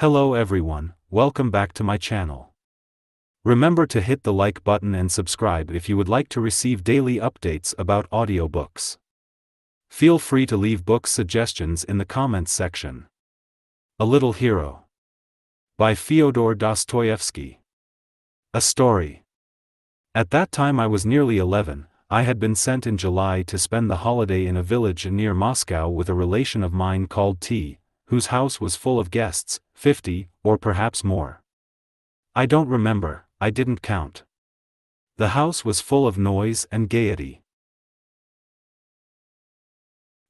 Hello everyone, welcome back to my channel. Remember to hit the like button and subscribe if you would like to receive daily updates about audiobooks. Feel free to leave book suggestions in the comments section. A Little Hero by Fyodor Dostoevsky. A story. At that time I was nearly 11, I had been sent in July to spend the holiday in a village near Moscow with a relation of mine called T, whose house was full of guests, 50, or perhaps more. I don't remember, I didn't count. The house was full of noise and gaiety.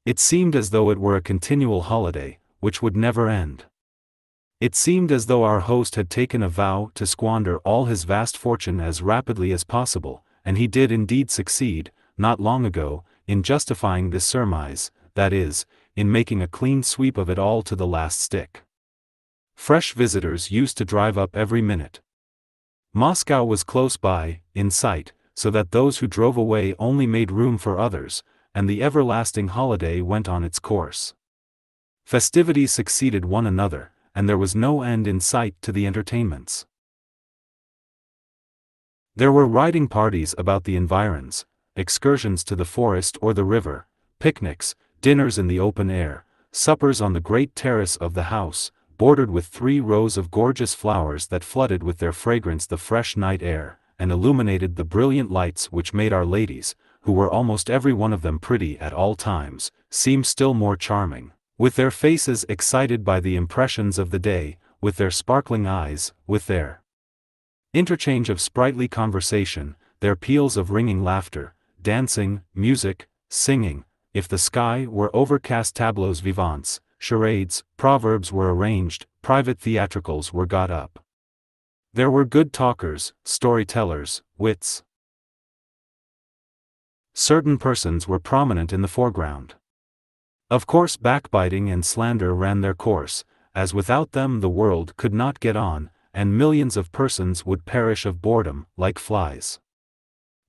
It seemed as though it were a continual holiday, which would never end. It seemed as though our host had taken a vow to squander all his vast fortune as rapidly as possible, and he did indeed succeed, not long ago, in justifying this surmise, that is, in making a clean sweep of it all to the last stick. Fresh visitors used to drive up every minute. Moscow was close by, in sight, so that those who drove away only made room for others, and the everlasting holiday went on its course. Festivities succeeded one another, and there was no end in sight to the entertainments. There were riding parties about the environs, excursions to the forest or the river, picnics, dinners in the open air, suppers on the great terrace of the house, bordered with 3 rows of gorgeous flowers that flooded with their fragrance the fresh night air, and illuminated the brilliant lights which made our ladies, who were almost every one of them pretty at all times, seem still more charming, with their faces excited by the impressions of the day, with their sparkling eyes, with their interchange of sprightly conversation, their peals of ringing laughter, dancing, music, singing. If the sky were overcast, tableaux vivants, charades, proverbs were arranged, private theatricals were got up. There were good talkers, storytellers, wits. Certain persons were prominent in the foreground. Of course backbiting and slander ran their course, as without them the world could not get on, and millions of persons would perish of boredom, like flies.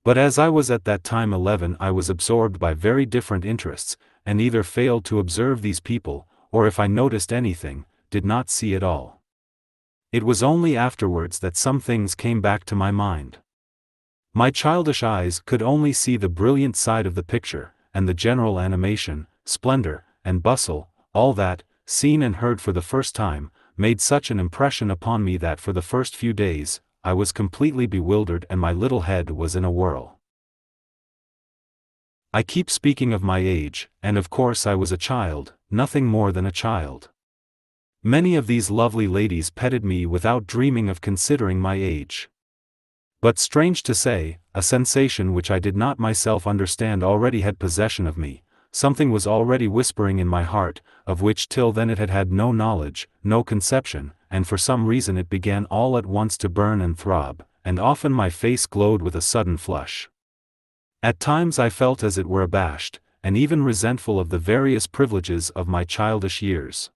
But as I was at that time 11, I was absorbed by very different interests, and either failed to observe these people, or if I noticed anything, did not see it all. It was only afterwards that some things came back to my mind. My childish eyes could only see the brilliant side of the picture, and the general animation, splendor, and bustle, all that, seen and heard for the first time, made such an impression upon me that for the first few days, I was completely bewildered and my little head was in a whirl. I keep speaking of my age, and of course I was a child, nothing more than a child. Many of these lovely ladies petted me without dreaming of considering my age. But strange to say, a sensation which I did not myself understand already had possession of me. Something was already whispering in my heart, of which till then it had had no knowledge, no conception, and for some reason it began all at once to burn and throb, and often my face glowed with a sudden flush. At times I felt as it were abashed, and even resentful of the various privileges of my childish years.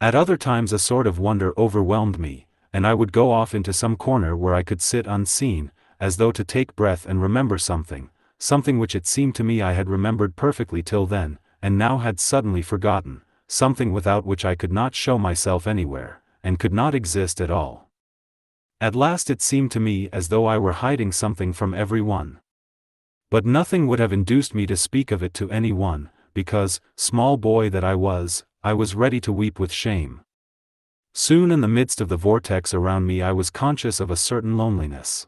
At other times a sort of wonder overwhelmed me, and I would go off into some corner where I could sit unseen, as though to take breath and remember something, something which it seemed to me I had remembered perfectly till then, and now had suddenly forgotten, something without which I could not show myself anywhere, and could not exist at all. At last it seemed to me as though I were hiding something from everyone. But nothing would have induced me to speak of it to anyone, because, small boy that I was ready to weep with shame. Soon in the midst of the vortex around me I was conscious of a certain loneliness.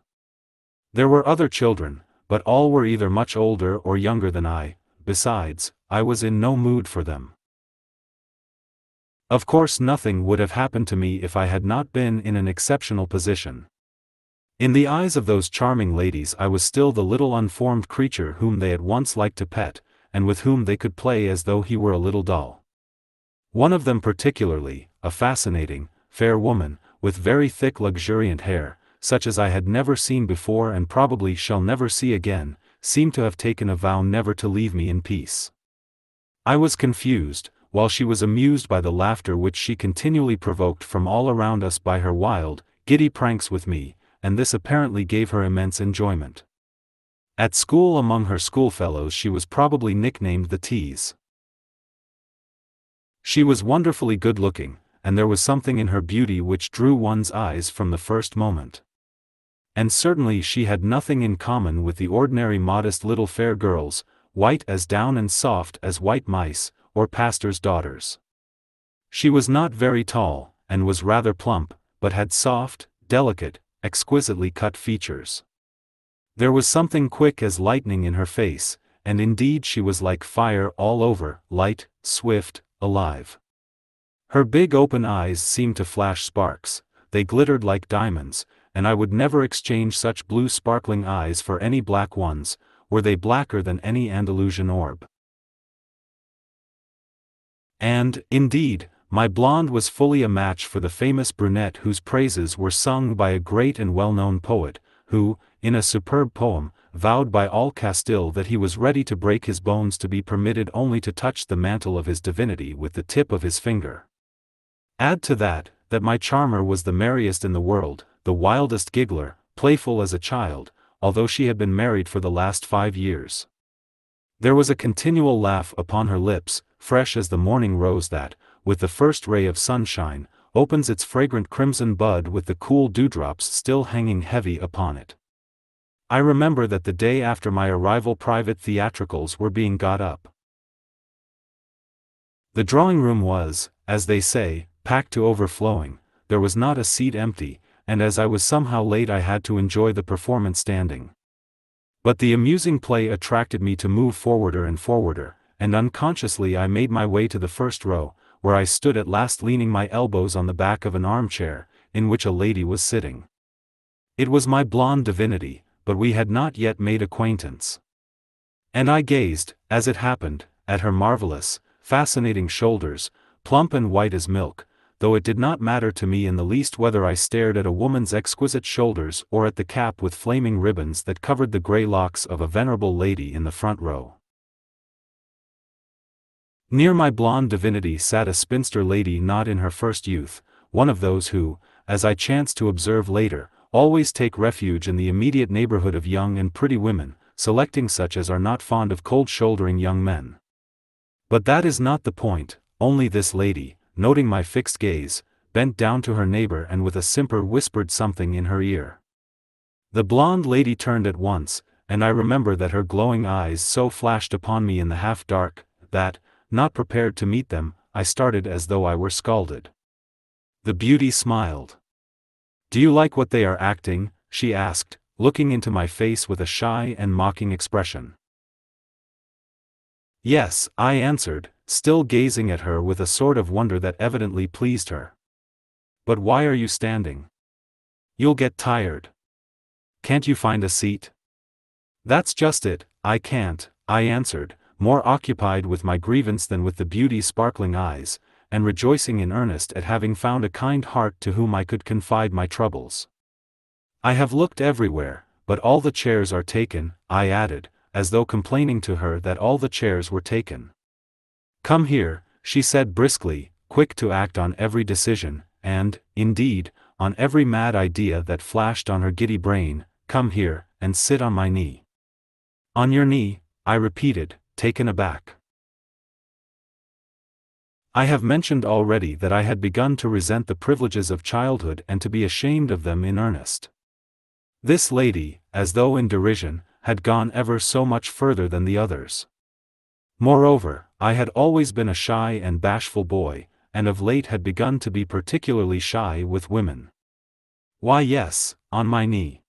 There were other children, but all were either much older or younger than I, besides, I was in no mood for them. Of course nothing would have happened to me if I had not been in an exceptional position. In the eyes of those charming ladies I was still the little unformed creature whom they had once liked to pet, and with whom they could play as though he were a little doll. One of them particularly, a fascinating, fair woman, with very thick luxuriant hair, such as I had never seen before and probably shall never see again, seemed to have taken a vow never to leave me in peace. I was confused, while she was amused by the laughter which she continually provoked from all around us by her wild, giddy pranks with me, and this apparently gave her immense enjoyment. At school among her schoolfellows she was probably nicknamed the Tease. She was wonderfully good-looking, and there was something in her beauty which drew one's eyes from the first moment. And certainly she had nothing in common with the ordinary modest little fair girls, white as down and soft as white mice, or pastors' daughters. She was not very tall, and was rather plump, but had soft, delicate, exquisitely cut features. There was something quick as lightning in her face, and indeed she was like fire all over, light, swift, alive. Her big open eyes seemed to flash sparks, they glittered like diamonds, and I would never exchange such blue sparkling eyes for any black ones, were they blacker than any Andalusian orb. And, indeed, my blonde was fully a match for the famous brunette whose praises were sung by a great and well-known poet, who, in a superb poem, vowed by all Castile that he was ready to break his bones to be permitted only to touch the mantle of his divinity with the tip of his finger. Add to that, that my charmer was the merriest in the world, the wildest giggler, playful as a child, although she had been married for the last 5 years. There was a continual laugh upon her lips, fresh as the morning rose that, with the first ray of sunshine, opens its fragrant crimson bud with the cool dewdrops still hanging heavy upon it. I remember that the day after my arrival private theatricals were being got up. The drawing-room was, as they say, packed to overflowing, there was not a seat empty, and as I was somehow late I had to enjoy the performance standing. But the amusing play attracted me to move forwarder, and unconsciously I made my way to the first row, where I stood at last leaning my elbows on the back of an armchair, in which a lady was sitting. It was my blonde divinity, but we had not yet made acquaintance. And I gazed, as it happened, at her marvelous, fascinating shoulders, plump and white as milk, though it did not matter to me in the least whether I stared at a woman's exquisite shoulders or at the cap with flaming ribbons that covered the grey locks of a venerable lady in the front row. Near my blonde divinity sat a spinster lady not in her first youth, one of those who, as I chanced to observe later, always take refuge in the immediate neighborhood of young and pretty women, selecting such as are not fond of cold-shouldering young men. But that is not the point, only this lady, noting my fixed gaze, bent down to her neighbor and with a simper whispered something in her ear. The blonde lady turned at once, and I remember that her glowing eyes so flashed upon me in the half-dark, that, not prepared to meet them, I started as though I were scalded. The beauty smiled. "Do you like what they are acting?" she asked, looking into my face with a shy and mocking expression. "Yes," I answered, still gazing at her with a sort of wonder that evidently pleased her. "But why are you standing? You'll get tired. Can't you find a seat?" "That's just it, I can't," I answered, more occupied with my grievance than with the beauty's sparkling eyes, and rejoicing in earnest at having found a kind heart to whom I could confide my troubles. "I have looked everywhere, but all the chairs are taken," I added, as though complaining to her that all the chairs were taken. "Come here," she said briskly, quick to act on every decision, and, indeed, on every mad idea that flashed on her giddy brain, "come here, and sit on my knee." "On your knee?" I repeated, taken aback. I have mentioned already that I had begun to resent the privileges of childhood and to be ashamed of them in earnest. This lady, as though in derision, had gone ever so much further than the others. Moreover, I had always been a shy and bashful boy, and of late had begun to be particularly shy with women. "Why yes, on my knee.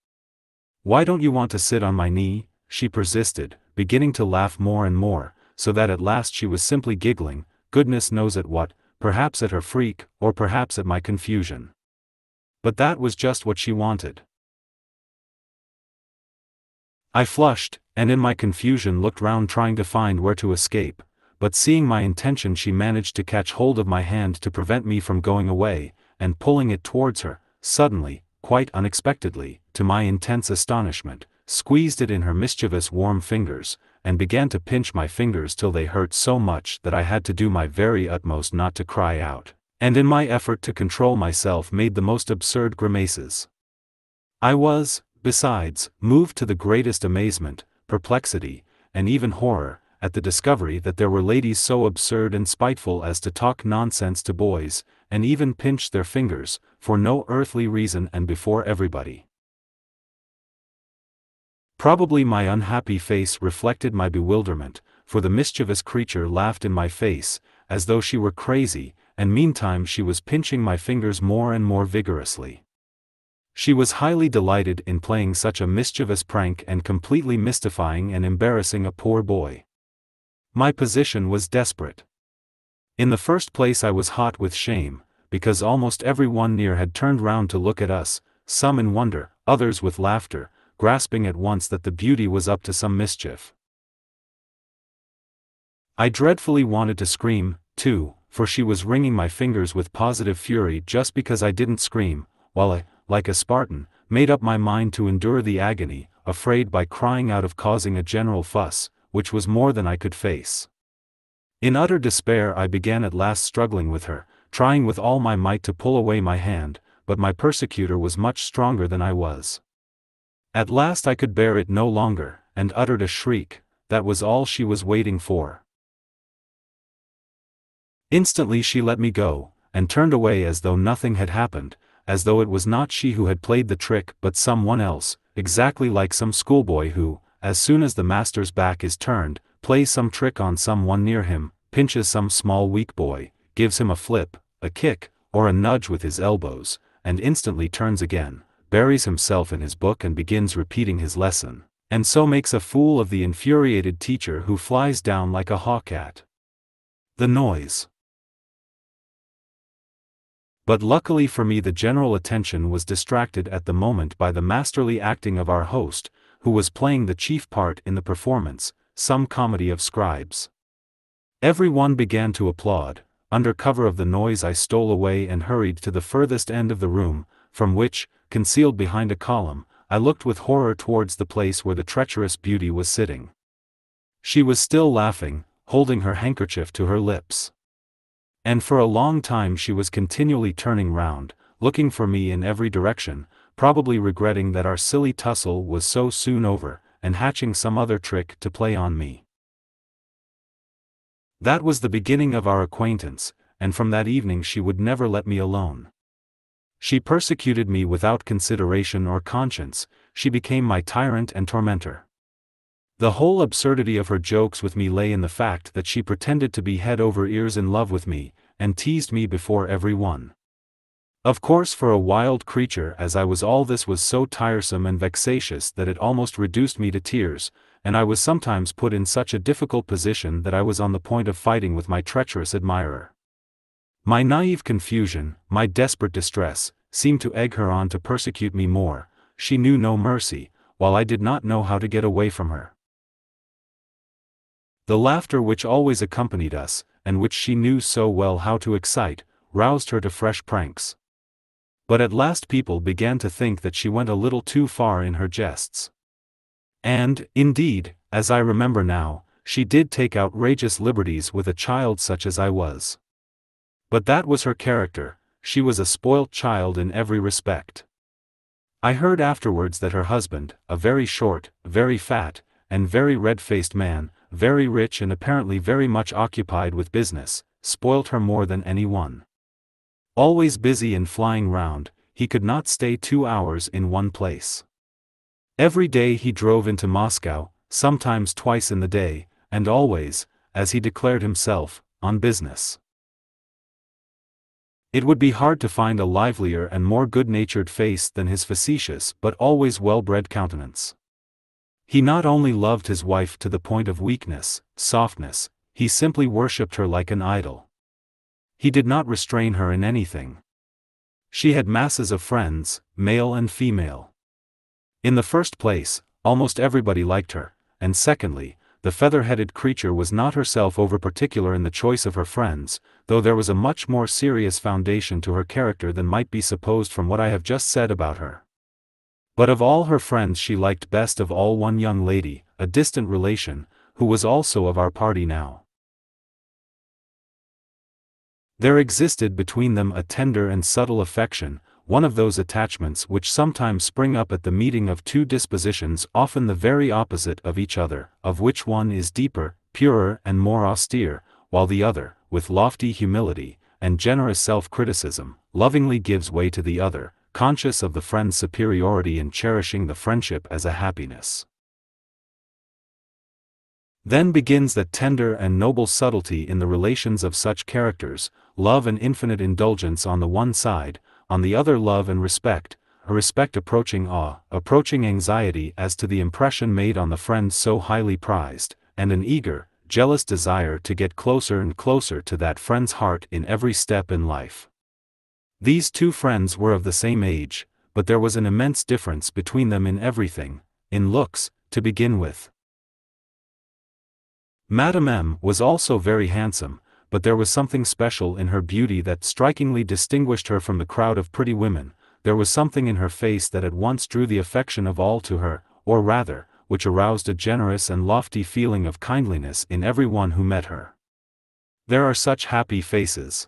Why don't you want to sit on my knee?" she persisted, beginning to laugh more and more, so that at last she was simply giggling, goodness knows at what, perhaps at her freak, or perhaps at my confusion. But that was just what she wanted. I flushed, and in my confusion looked round trying to find where to escape, but seeing my intention she managed to catch hold of my hand to prevent me from going away, and pulling it towards her, suddenly, quite unexpectedly, to my intense astonishment, squeezed it in her mischievous warm fingers, and began to pinch my fingers till they hurt so much that I had to do my very utmost not to cry out, and in my effort to control myself made the most absurd grimaces. I was, besides, moved to the greatest amazement, perplexity, and even horror, at the discovery that there were ladies so absurd and spiteful as to talk nonsense to boys, and even pinch their fingers, for no earthly reason and before everybody. Probably my unhappy face reflected my bewilderment, for the mischievous creature laughed in my face, as though she were crazy, and meantime she was pinching my fingers more and more vigorously. She was highly delighted in playing such a mischievous prank and completely mystifying and embarrassing a poor boy. My position was desperate. In the first place I was hot with shame, because almost everyone near had turned round to look at us, some in wonder, others with laughter, grasping at once that the beauty was up to some mischief. I dreadfully wanted to scream, too, for she was wringing my fingers with positive fury just because I didn't scream, while I, like a Spartan, made up my mind to endure the agony, afraid by crying out of causing a general fuss, which was more than I could face. In utter despair I began at last struggling with her, trying with all my might to pull away my hand, but my persecutor was much stronger than I was. At last I could bear it no longer, and uttered a shriek. That was all she was waiting for. Instantly she let me go, and turned away as though nothing had happened, as though it was not she who had played the trick but someone else, exactly like some schoolboy who, as soon as the master's back is turned, plays some trick on someone near him, pinches some small weak boy, gives him a flip, a kick, or a nudge with his elbows, and instantly turns again, buries himself in his book and begins repeating his lesson, and so makes a fool of the infuriated teacher who flies down like a hawk at the noise. But luckily for me the general attention was distracted at the moment by the masterly acting of our host, who was playing the chief part in the performance, some comedy of scribes. Everyone began to applaud. Under cover of the noise I stole away and hurried to the furthest end of the room, from which, concealed behind a column, I looked with horror towards the place where the treacherous beauty was sitting. She was still laughing, holding her handkerchief to her lips. And for a long time she was continually turning round, looking for me in every direction, probably regretting that our silly tussle was so soon over, and hatching some other trick to play on me. That was the beginning of our acquaintance, and from that evening she would never let me alone. She persecuted me without consideration or conscience, she became my tyrant and tormentor. The whole absurdity of her jokes with me lay in the fact that she pretended to be head over ears in love with me, and teased me before every one. Of course for a wild creature as I was all this was so tiresome and vexatious that it almost reduced me to tears, and I was sometimes put in such a difficult position that I was on the point of fighting with my treacherous admirer. My naive confusion, my desperate distress, seemed to egg her on to persecute me more. She knew no mercy, while I did not know how to get away from her. The laughter which always accompanied us, and which she knew so well how to excite, roused her to fresh pranks. But at last people began to think that she went a little too far in her jests. And, indeed, as I remember now, she did take outrageous liberties with a child such as I was. But that was her character, she was a spoilt child in every respect. I heard afterwards that her husband, a very short, very fat, and very red-faced man, very rich and apparently very much occupied with business, spoilt her more than any one. Always busy and flying round, he could not stay 2 hours in one place. Every day he drove into Moscow, sometimes twice in the day, and always, as he declared himself, on business. It would be hard to find a livelier and more good-natured face than his facetious but always well-bred countenance. He not only loved his wife to the point of weakness, softness, he simply worshipped her like an idol. He did not restrain her in anything. She had masses of friends, male and female. In the first place, almost everybody liked her, and secondly, the feather-headed creature was not herself over-particular in the choice of her friends, though there was a much more serious foundation to her character than might be supposed from what I have just said about her. But of all her friends she liked best of all one young lady, a distant relation, who was also of our party now. There existed between them a tender and subtle affection, one of those attachments which sometimes spring up at the meeting of two dispositions often the very opposite of each other, of which one is deeper, purer and more austere, while the other, with lofty humility and generous self-criticism, lovingly gives way to the other, conscious of the friend's superiority and cherishing the friendship as a happiness. Then begins that tender and noble subtlety in the relations of such characters, love and infinite indulgence on the one side, on the other love and respect, a respect approaching awe, approaching anxiety as to the impression made on the friend so highly prized, and an eager, jealous desire to get closer and closer to that friend's heart in every step in life. These two friends were of the same age, but there was an immense difference between them in everything, in looks, to begin with. Madame M was also very handsome, but there was something special in her beauty that strikingly distinguished her from the crowd of pretty women. There was something in her face that at once drew the affection of all to her, or rather, which aroused a generous and lofty feeling of kindliness in every one who met her. There are such happy faces.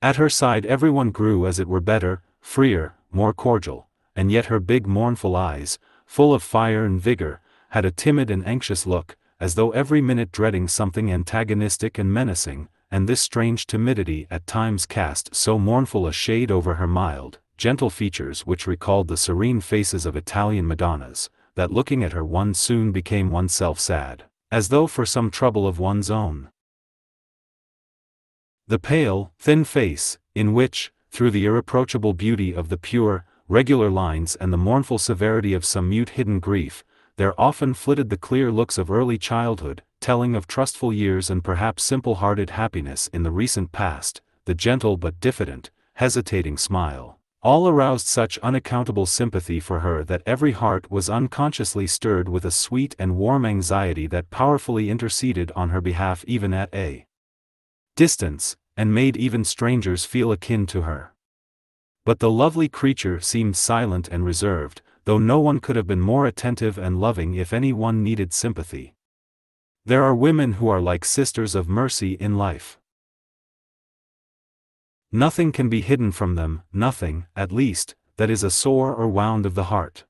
At her side everyone grew as it were better, freer, more cordial, and yet her big mournful eyes, full of fire and vigor, had a timid and anxious look, as though every minute dreading something antagonistic and menacing, and this strange timidity at times cast so mournful a shade over her mild, gentle features which recalled the serene faces of Italian Madonnas, that looking at her one soon became oneself sad, as though for some trouble of one's own. The pale, thin face, in which, through the irreproachable beauty of the pure, regular lines and the mournful severity of some mute hidden grief, there often flitted the clear looks of early childhood, telling of trustful years and perhaps simple-hearted happiness in the recent past, the gentle but diffident, hesitating smile. All aroused such unaccountable sympathy for her that every heart was unconsciously stirred with a sweet and warm anxiety that powerfully interceded on her behalf even at a distance, and made even strangers feel akin to her. But the lovely creature seemed silent and reserved, though no one could have been more attentive and loving if any one needed sympathy. There are women who are like sisters of mercy in life. Nothing can be hidden from them, nothing, at least, that is a sore or wound of the heart.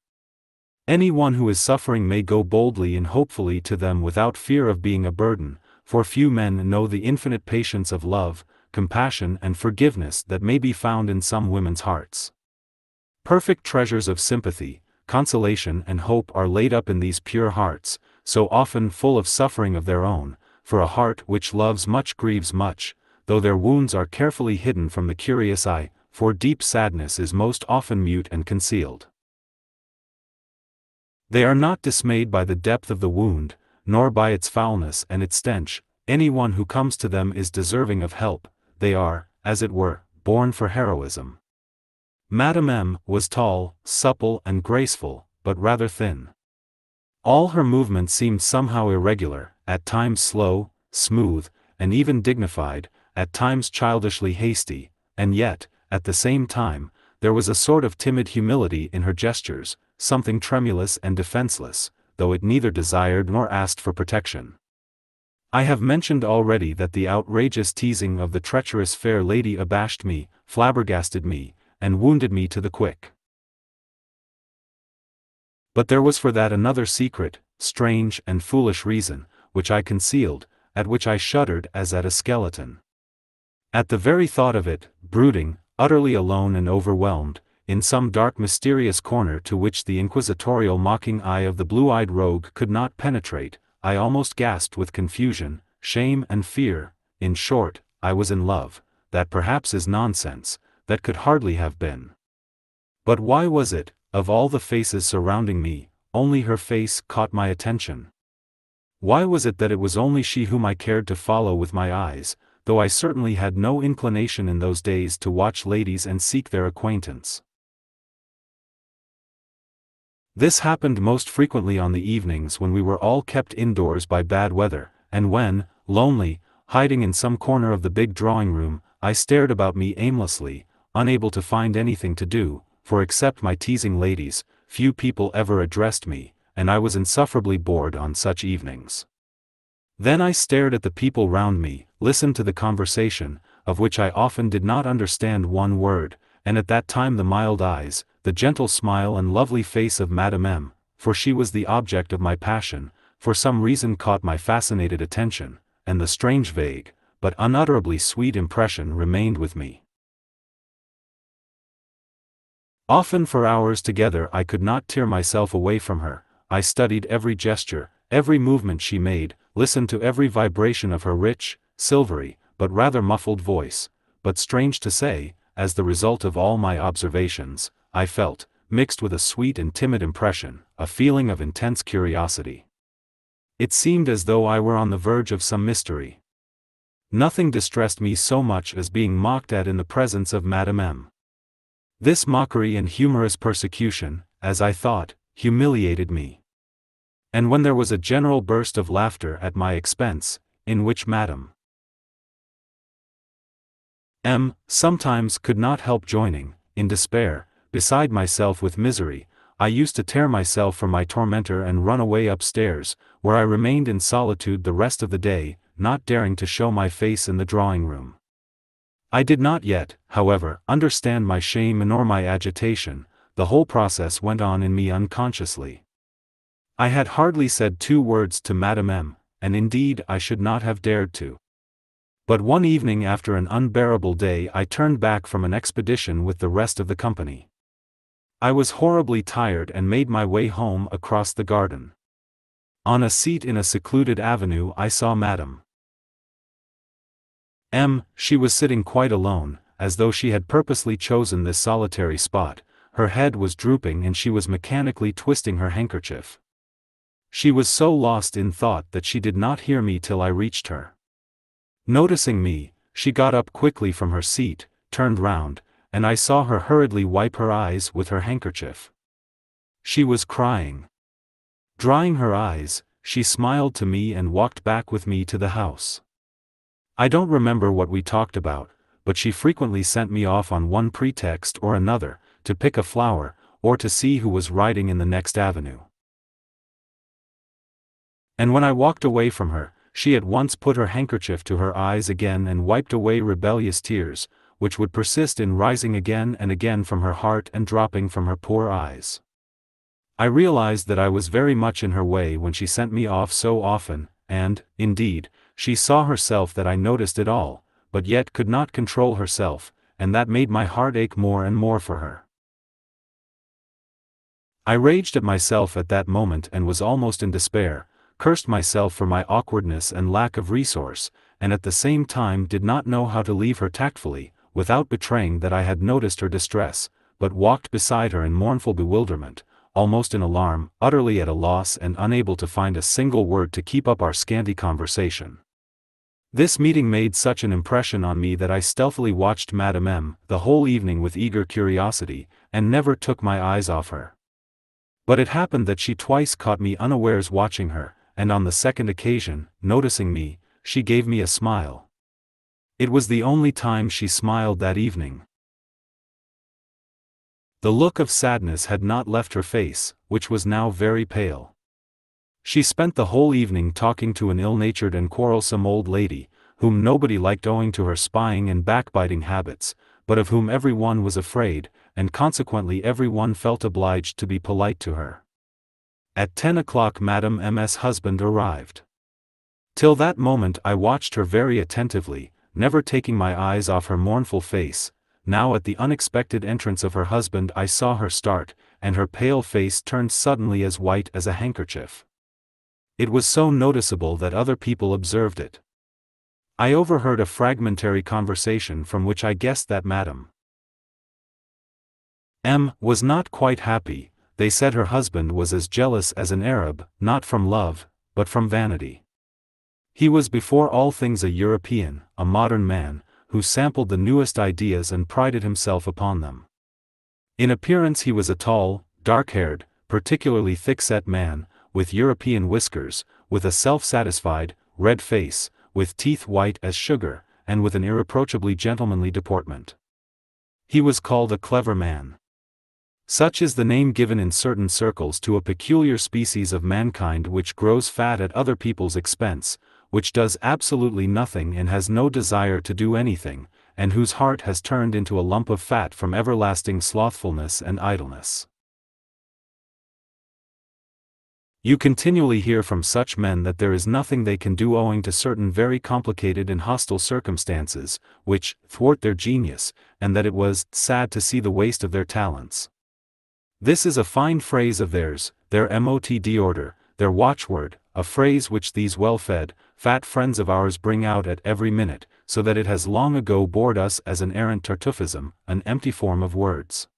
Anyone who is suffering may go boldly and hopefully to them without fear of being a burden, for few men know the infinite patience of love, compassion and forgiveness that may be found in some women's hearts. Perfect treasures of sympathy, consolation and hope are laid up in these pure hearts, so often full of suffering of their own, for a heart which loves much grieves much, though their wounds are carefully hidden from the curious eye, for deep sadness is most often mute and concealed. They are not dismayed by the depth of the wound, nor by its foulness and its stench. Anyone who comes to them is deserving of help. They are, as it were, born for heroism. Madame M was tall, supple and graceful, but rather thin. All her movements seemed somehow irregular, at times slow, smooth, and even dignified, at times childishly hasty, and yet, at the same time, there was a sort of timid humility in her gestures, something tremulous and defenseless, though it neither desired nor asked for protection. I have mentioned already that the outrageous teasing of the treacherous fair lady abashed me, flabbergasted me, and wounded me to the quick. But there was for that another secret, strange and foolish reason, which I concealed, at which I shuddered as at a skeleton. At the very thought of it, brooding, utterly alone and overwhelmed, in some dark mysterious corner to which the inquisitorial mocking eye of the blue-eyed rogue could not penetrate, I almost gasped with confusion, shame and fear. In short, I was in love. That perhaps is nonsense, that could hardly have been. But why was it, of all the faces surrounding me, only her face caught my attention? Why was it that it was only she whom I cared to follow with my eyes, though I certainly had no inclination in those days to watch ladies and seek their acquaintance? This happened most frequently on the evenings when we were all kept indoors by bad weather, and when, lonely, hiding in some corner of the big drawing-room, I stared about me aimlessly, unable to find anything to do, for except my teasing ladies, few people ever addressed me, and I was insufferably bored on such evenings. Then I stared at the people round me, listened to the conversation, of which I often did not understand one word, and at that time the mild eyes, the gentle smile and lovely face of Madame M, for she was the object of my passion, for some reason caught my fascinated attention, and the strange vague, but unutterably sweet impression remained with me. Often for hours together I could not tear myself away from her. I studied every gesture, every movement she made, listened to every vibration of her rich, silvery, but rather muffled voice, but strange to say, as the result of all my observations, I felt, mixed with a sweet and timid impression, a feeling of intense curiosity. It seemed as though I were on the verge of some mystery. Nothing distressed me so much as being mocked at in the presence of Madame M. This mockery and humorous persecution, as I thought, humiliated me. And when there was a general burst of laughter at my expense, in which Madame M. sometimes could not help joining, in despair, beside myself with misery, I used to tear myself from my tormentor and run away upstairs, where I remained in solitude the rest of the day, not daring to show my face in the drawing-room. I did not yet, however, understand my shame nor my agitation. The whole process went on in me unconsciously. I had hardly said two words to Madame M., and indeed I should not have dared to. But one evening after an unbearable day I turned back from an expedition with the rest of the company. I was horribly tired and made my way home across the garden. On a seat in a secluded avenue I saw Madame M. She was sitting quite alone, as though she had purposely chosen this solitary spot. Her head was drooping and she was mechanically twisting her handkerchief. She was so lost in thought that she did not hear me till I reached her. Noticing me, she got up quickly from her seat, turned round, and I saw her hurriedly wipe her eyes with her handkerchief. She was crying. Drying her eyes, she smiled to me and walked back with me to the house. I don't remember what we talked about, but she frequently sent me off on one pretext or another, to pick a flower, or to see who was riding in the next avenue. And when I walked away from her, she at once put her handkerchief to her eyes again and wiped away rebellious tears, which would persist in rising again and again from her heart and dropping from her poor eyes. I realized that I was very much in her way when she sent me off so often, and, indeed, she saw herself that I noticed it all, but yet could not control herself, and that made my heart ache more and more for her. I raged at myself at that moment and was almost in despair, cursed myself for my awkwardness and lack of resource, and at the same time did not know how to leave her tactfully, without betraying that I had noticed her distress, but walked beside her in mournful bewilderment, almost in alarm, utterly at a loss and unable to find a single word to keep up our scanty conversation. This meeting made such an impression on me that I stealthily watched Madame M. the whole evening with eager curiosity, and never took my eyes off her. But it happened that she twice caught me unawares watching her, and on the second occasion, noticing me, she gave me a smile. It was the only time she smiled that evening. The look of sadness had not left her face, which was now very pale. She spent the whole evening talking to an ill-natured and quarrelsome old lady, whom nobody liked owing to her spying and backbiting habits, but of whom everyone was afraid, and consequently everyone felt obliged to be polite to her. At 10 o'clock Madame M.'s husband arrived. Till that moment I watched her very attentively, never taking my eyes off her mournful face. Now at the unexpected entrance of her husband I saw her start, and her pale face turned suddenly as white as a handkerchief. It was so noticeable that other people observed it. I overheard a fragmentary conversation from which I guessed that Madame M. was not quite happy. They said her husband was as jealous as an Arab, not from love, but from vanity. He was before all things a European, a modern man, who sampled the newest ideas and prided himself upon them. In appearance he was a tall, dark-haired, particularly thick-set man, with European whiskers, with a self-satisfied, red face, with teeth white as sugar, and with an irreproachably gentlemanly deportment. He was called a clever man. Such is the name given in certain circles to a peculiar species of mankind which grows fat at other people's expense, which does absolutely nothing and has no desire to do anything, and whose heart has turned into a lump of fat from everlasting slothfulness and idleness. You continually hear from such men that there is nothing they can do owing to certain very complicated and hostile circumstances, which thwart their genius, and that it was sad to see the waste of their talents. This is a fine phrase of theirs, their mot d'ordre, their watchword, a phrase which these well-fed, fat friends of ours bring out at every minute, so that it has long ago bored us as an errant Tartufism, an empty form of words.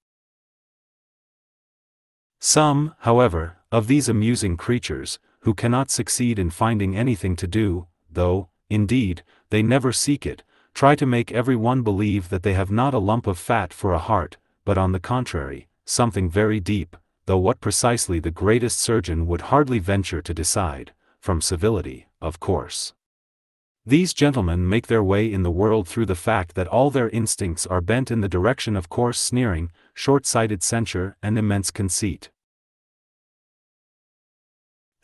Some, however, of these amusing creatures, who cannot succeed in finding anything to do, though, indeed, they never seek it, try to make every one believe that they have not a lump of fat for a heart, but on the contrary, something very deep, though what precisely the greatest surgeon would hardly venture to decide, from civility, of course. These gentlemen make their way in the world through the fact that all their instincts are bent in the direction of coarse sneering, short-sighted censure and immense conceit.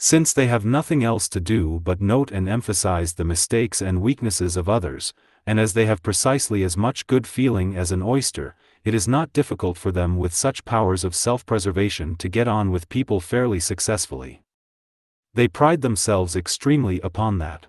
Since they have nothing else to do but note and emphasize the mistakes and weaknesses of others, and as they have precisely as much good feeling as an oyster, it is not difficult for them with such powers of self-preservation to get on with people fairly successfully. They pride themselves extremely upon that.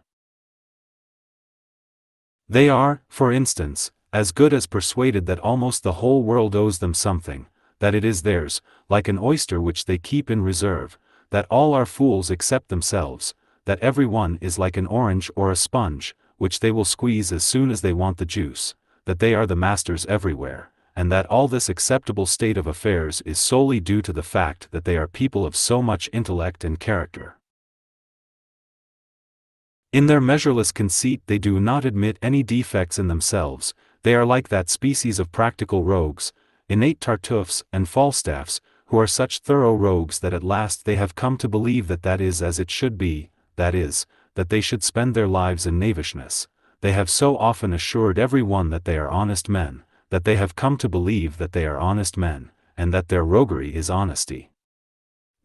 They are, for instance, as good as persuaded that almost the whole world owes them something, that it is theirs, like an oyster which they keep in reserve, that all are fools except themselves, that every one is like an orange or a sponge, which they will squeeze as soon as they want the juice, that they are the masters everywhere, and that all this acceptable state of affairs is solely due to the fact that they are people of so much intellect and character. In their measureless conceit they do not admit any defects in themselves, they are like that species of practical rogues, innate Tartuffes and Falstaffs, who are such thorough rogues that at last they have come to believe that that is as it should be, that is, that they should spend their lives in knavishness. They have so often assured every one that they are honest men, that they have come to believe that they are honest men, and that their roguery is honesty.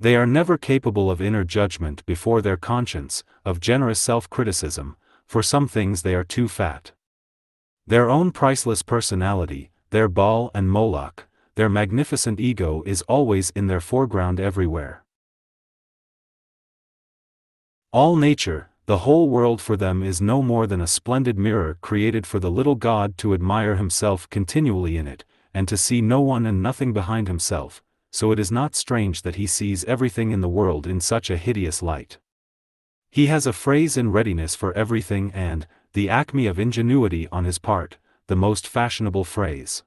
They are never capable of inner judgment before their conscience, of generous self-criticism, for some things they are too fat. Their own priceless personality, their Baal and Moloch, their magnificent ego is always in their foreground everywhere. All nature, the whole world for them is no more than a splendid mirror created for the little god to admire himself continually in it, and to see no one and nothing behind himself, so it is not strange that he sees everything in the world in such a hideous light. He has a phrase in readiness for everything and, the acme of ingenuity on his part, the most fashionable phrase.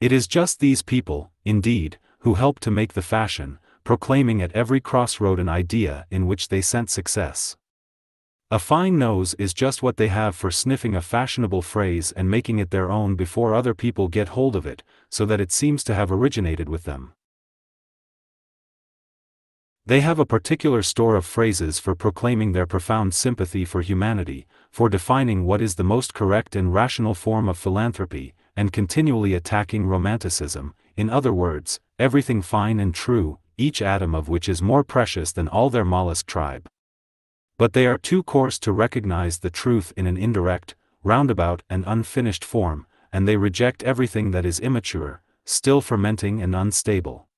It is just these people, indeed, who help to make the fashion, proclaiming at every crossroad an idea in which they scent success. A fine nose is just what they have for sniffing a fashionable phrase and making it their own before other people get hold of it, so that it seems to have originated with them. They have a particular store of phrases for proclaiming their profound sympathy for humanity, for defining what is the most correct and rational form of philanthropy, and continually attacking romanticism, in other words, everything fine and true, each atom of which is more precious than all their mollusk tribe. But they are too coarse to recognize the truth in an indirect, roundabout and unfinished form, and they reject everything that is immature, still fermenting and unstable.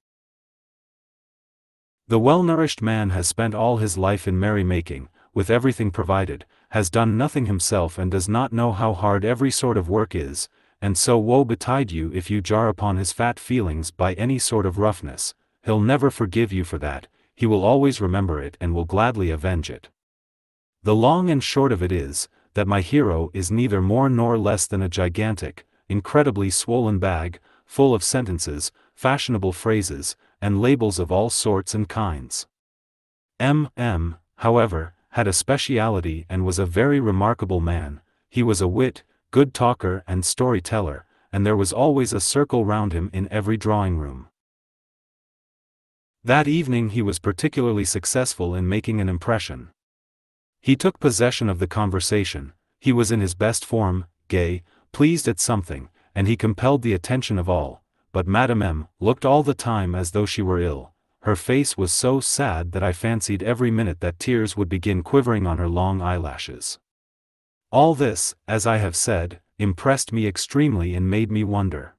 The well-nourished man has spent all his life in merrymaking, with everything provided, has done nothing himself and does not know how hard every sort of work is, and so woe betide you if you jar upon his fat feelings by any sort of roughness, he'll never forgive you for that, he will always remember it and will gladly avenge it. The long and short of it is, that my hero is neither more nor less than a gigantic, incredibly swollen bag, full of sentences, fashionable phrases, and labels of all sorts and kinds. M., however, had a speciality and was a very remarkable man, he was a wit, good talker and storyteller, and there was always a circle round him in every drawing-room. That evening he was particularly successful in making an impression. He took possession of the conversation, he was in his best form, gay, pleased at something, and he compelled the attention of all, but Madame M. looked all the time as though she were ill, her face was so sad that I fancied every minute that tears would begin quivering on her long eyelashes. All this, as I have said, impressed me extremely and made me wonder.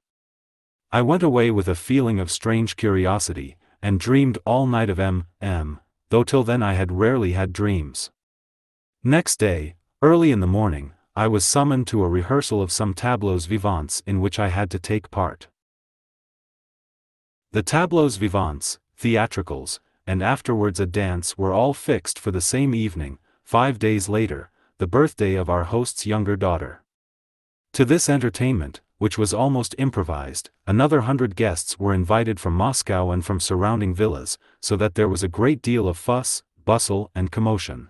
I went away with a feeling of strange curiosity, and dreamed all night of M., though till then I had rarely had dreams. Next day, early in the morning, I was summoned to a rehearsal of some tableaux vivants in which I had to take part. The tableaux vivants, theatricals, and afterwards a dance were all fixed for the same evening, 5 days later, the birthday of our host's younger daughter. To this entertainment, which was almost improvised, another 100 guests were invited from Moscow and from surrounding villas, so that there was a great deal of fuss, bustle, and commotion.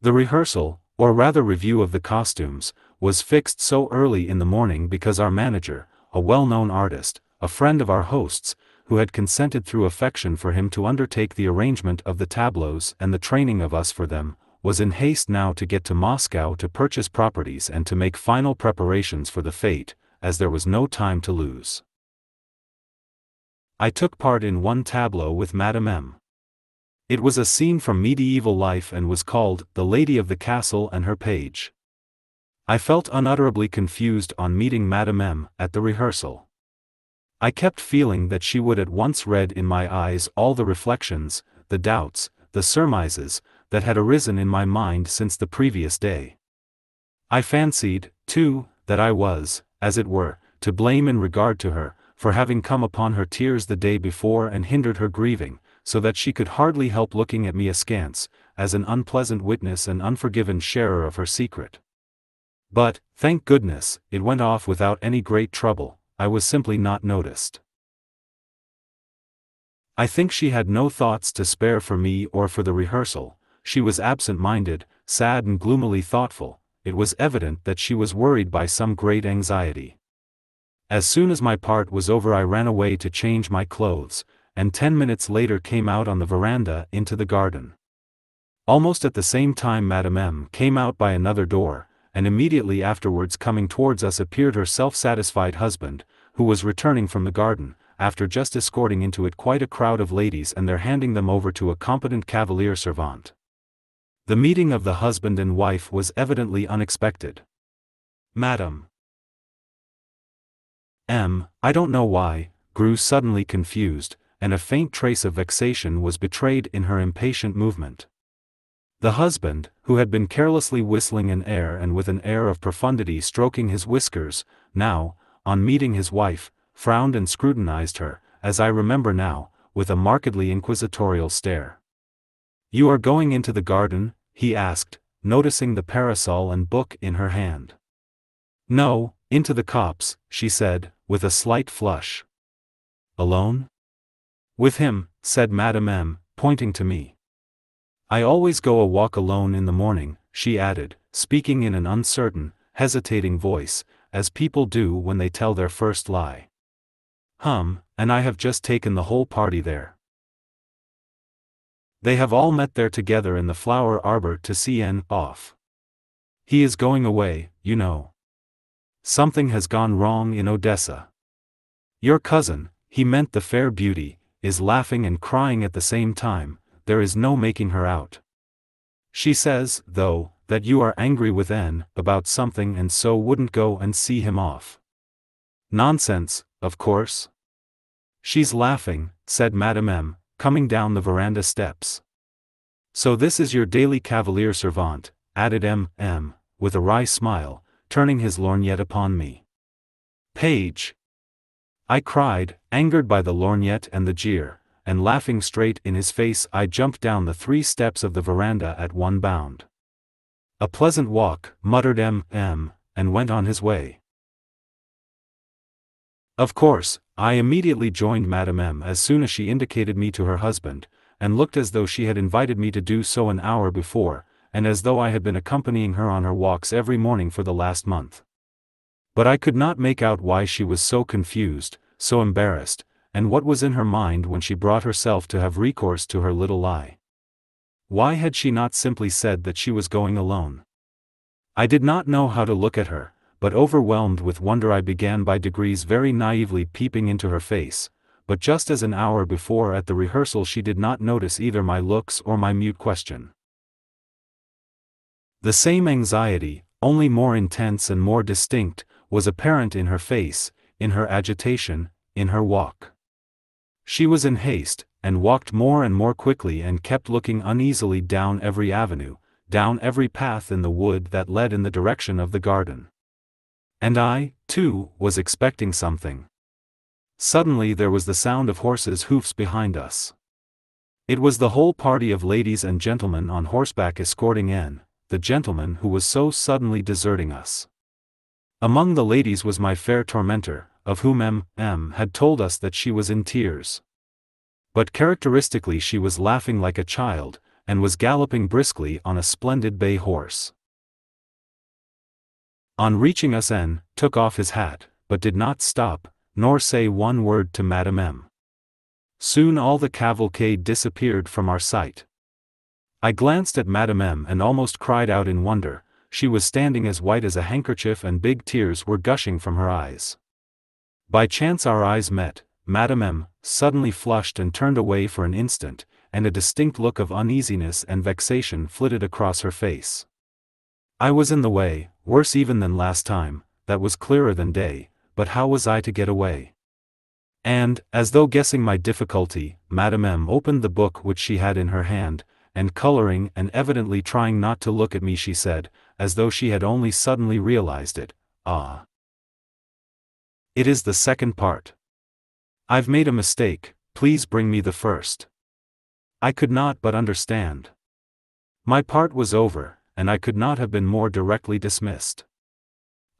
The rehearsal, or rather review of the costumes, was fixed so early in the morning because our manager, a well-known artist, a friend of our host's, who had consented through affection for him to undertake the arrangement of the tableaux and the training of us for them, was in haste now to get to Moscow to purchase properties and to make final preparations for the fete, as there was no time to lose. I took part in one tableau with Madame M. It was a scene from medieval life and was called The Lady of the Castle and Her Page. I felt unutterably confused on meeting Madame M at the rehearsal. I kept feeling that she would at once read in my eyes all the reflections, the doubts, the surmises, that had arisen in my mind since the previous day. I fancied, too, that I was, as it were, to blame in regard to her, for having come upon her tears the day before and hindered her grieving, so that she could hardly help looking at me askance, as an unpleasant witness and unforgiven sharer of her secret. But, thank goodness, it went off without any great trouble. I was simply not noticed. I think she had no thoughts to spare for me or for the rehearsal. She was absent-minded, sad and gloomily thoughtful. It was evident that she was worried by some great anxiety. As soon as my part was over I ran away to change my clothes, and 10 minutes later came out on the veranda into the garden. Almost at the same time Madame M came out by another door, and immediately afterwards coming towards us appeared her self-satisfied husband, who was returning from the garden, after just escorting into it quite a crowd of ladies and their handing them over to a competent cavalier servant. The meeting of the husband and wife was evidently unexpected. Madame M, I don't know why, grew suddenly confused, and a faint trace of vexation was betrayed in her impatient movement. The husband, who had been carelessly whistling an air and with an air of profundity stroking his whiskers, now, on meeting his wife, frowned and scrutinized her, as I remember now, with a markedly inquisitorial stare. "You are going into the garden?" he asked, noticing the parasol and book in her hand. "No, into the copse," she said, with a slight flush. "Alone?" "With him," said Madame M, pointing to me. "I always go a walk alone in the morning," she added, speaking in an uncertain, hesitating voice, as people do when they tell their first lie. And I have just taken the whole party there. They have all met there together in the flower arbor to see N off. He is going away, you know. Something has gone wrong in Odessa. Your cousin," he meant the fair beauty, "is laughing and crying at the same time. There is no making her out. She says, though, that you are angry with N about something and so wouldn't go and see him off." "Nonsense, of course. She's laughing," said Madame M, coming down the veranda steps. "So this is your daily cavalier servant," added M, with a wry smile, turning his lorgnette upon me. "Page!" I cried, angered by the lorgnette and the jeer, and laughing straight in his face I jumped down the 3 steps of the veranda at one bound. "A pleasant walk," muttered M, and went on his way. Of course, I immediately joined Madame M as soon as she indicated me to her husband, and looked as though she had invited me to do so an hour before, and as though I had been accompanying her on her walks every morning for the last month. But I could not make out why she was so confused, so embarrassed, and what was in her mind when she brought herself to have recourse to her little lie. Why had she not simply said that she was going alone? I did not know how to look at her, but overwhelmed with wonder I began by degrees very naively peeping into her face, but just as an hour before at the rehearsal she did not notice either my looks or my mute question. The same anxiety, only more intense and more distinct, was apparent in her face, in her agitation, in her walk. She was in haste, and walked more and more quickly and kept looking uneasily down every avenue, down every path in the wood that led in the direction of the garden. And I, too, was expecting something. Suddenly there was the sound of horses' hoofs behind us. It was the whole party of ladies and gentlemen on horseback escorting N, the gentleman who was so suddenly deserting us. Among the ladies was my fair tormentor, of whom M. had told us that she was in tears. But characteristically she was laughing like a child, and was galloping briskly on a splendid bay horse. On reaching us N. took off his hat, but did not stop, nor say one word to Madame M. Soon all the cavalcade disappeared from our sight. I glanced at Madame M and almost cried out in wonder. She was standing as white as a handkerchief and big tears were gushing from her eyes. By chance our eyes met. Madame M suddenly flushed and turned away for an instant, and a distinct look of uneasiness and vexation flitted across her face. I was in the way, worse even than last time, that was clearer than day, but how was I to get away? And, as though guessing my difficulty, Madame M opened the book which she had in her hand, and coloring and evidently trying not to look at me she said, as though she had only suddenly realized it, "Ah. It is the second part. I've made a mistake, please bring me the first." I could not but understand. My part was over, and I could not have been more directly dismissed.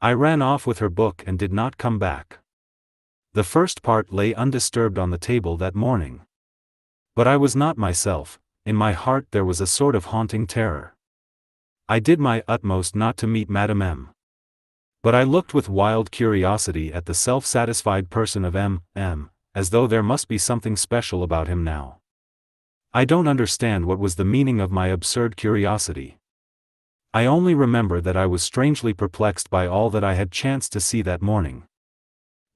I ran off with her book and did not come back. The first part lay undisturbed on the table that morning. But I was not myself. In my heart there was a sort of haunting terror. I did my utmost not to meet Madame M. But I looked with wild curiosity at the self-satisfied person of M., as though there must be something special about him now. I don't understand what was the meaning of my absurd curiosity. I only remember that I was strangely perplexed by all that I had chanced to see that morning.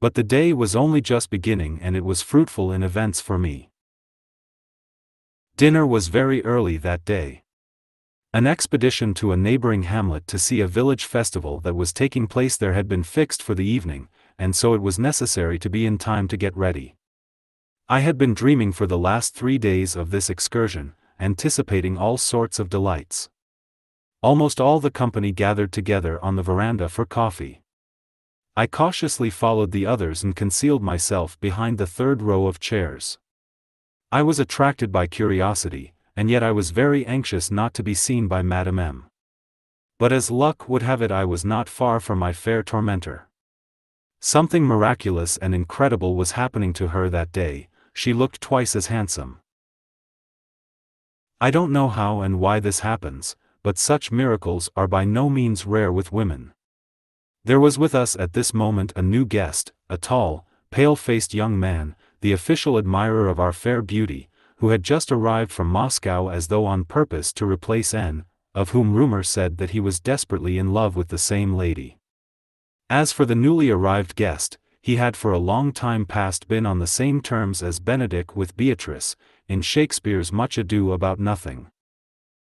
But the day was only just beginning and it was fruitful in events for me. Dinner was very early that day. An expedition to a neighboring hamlet to see a village festival that was taking place there had been fixed for the evening, and so it was necessary to be in time to get ready. I had been dreaming for the last 3 days of this excursion, anticipating all sorts of delights. Almost all the company gathered together on the veranda for coffee. I cautiously followed the others and concealed myself behind the third row of chairs. I was attracted by curiosity, and yet I was very anxious not to be seen by Madame M. But as luck would have it I was not far from my fair tormentor. Something miraculous and incredible was happening to her that day. She looked twice as handsome. I don't know how and why this happens, but such miracles are by no means rare with women. There was with us at this moment a new guest, a tall, pale-faced young man, the official admirer of our fair beauty, who had just arrived from Moscow as though on purpose to replace N., of whom rumor said that he was desperately in love with the same lady. As for the newly arrived guest, he had for a long time past been on the same terms as Benedick with Beatrice, in Shakespeare's Much Ado About Nothing.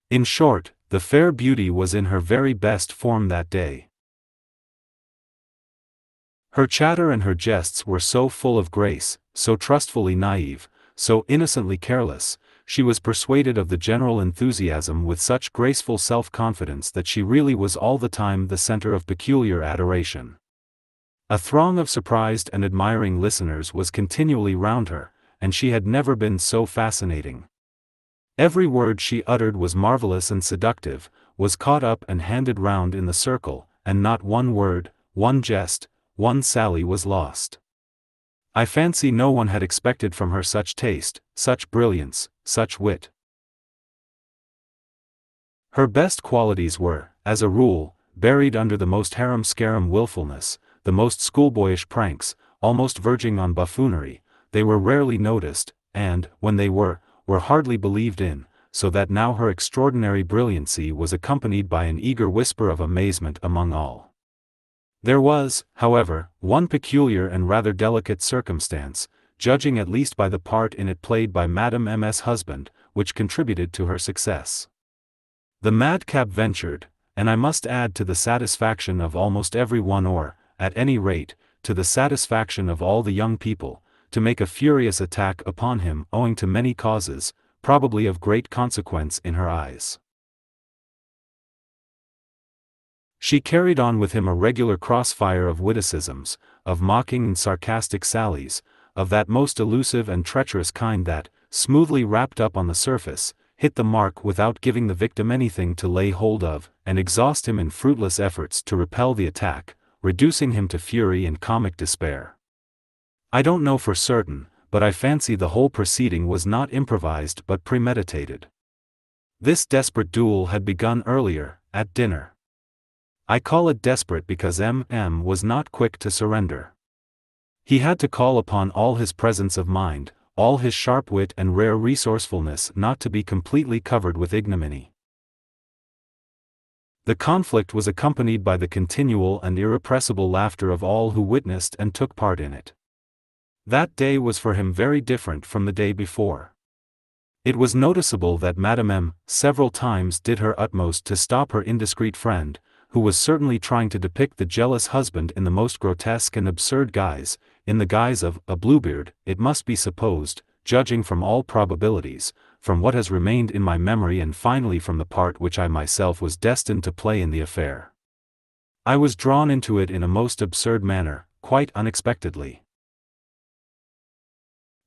In short, the fair beauty was in her very best form that day. Her chatter and her jests were so full of grace, so trustfully naive, so innocently careless, she was persuaded of the general enthusiasm with such graceful self-confidence that she really was all the time the center of peculiar adoration. A throng of surprised and admiring listeners was continually round her, and she had never been so fascinating. Every word she uttered was marvelous and seductive, was caught up and handed round in the circle, and not one word, one jest, one sally was lost. I fancy no one had expected from her such taste, such brilliance, such wit. Her best qualities were, as a rule, buried under the most harum-scarum willfulness, the most schoolboyish pranks, almost verging on buffoonery. They were rarely noticed, and, when they were hardly believed in, so that now her extraordinary brilliancy was accompanied by an eager whisper of amazement among all. There was, however, one peculiar and rather delicate circumstance, judging at least by the part in it played by Madame M.'s husband, which contributed to her success. The madcap ventured, and I must add to the satisfaction of almost every one or, at any rate, to the satisfaction of all the young people, to make a furious attack upon him owing to many causes, probably of great consequence in her eyes. She carried on with him a regular crossfire of witticisms, of mocking and sarcastic sallies, of that most elusive and treacherous kind that, smoothly wrapped up on the surface, hit the mark without giving the victim anything to lay hold of, and exhaust him in fruitless efforts to repel the attack, reducing him to fury and comic despair. I don't know for certain, but I fancy the whole proceeding was not improvised but premeditated. This desperate duel had begun earlier, at dinner. I call it desperate because M.M. was not quick to surrender. He had to call upon all his presence of mind, all his sharp wit and rare resourcefulness not to be completely covered with ignominy. The conflict was accompanied by the continual and irrepressible laughter of all who witnessed and took part in it. That day was for him very different from the day before. It was noticeable that Madame M. several times did her utmost to stop her indiscreet friend, who was certainly trying to depict the jealous husband in the most grotesque and absurd guise, in the guise of a Bluebeard, it must be supposed, judging from all probabilities, from what has remained in my memory and finally from the part which I myself was destined to play in the affair. I was drawn into it in a most absurd manner, quite unexpectedly.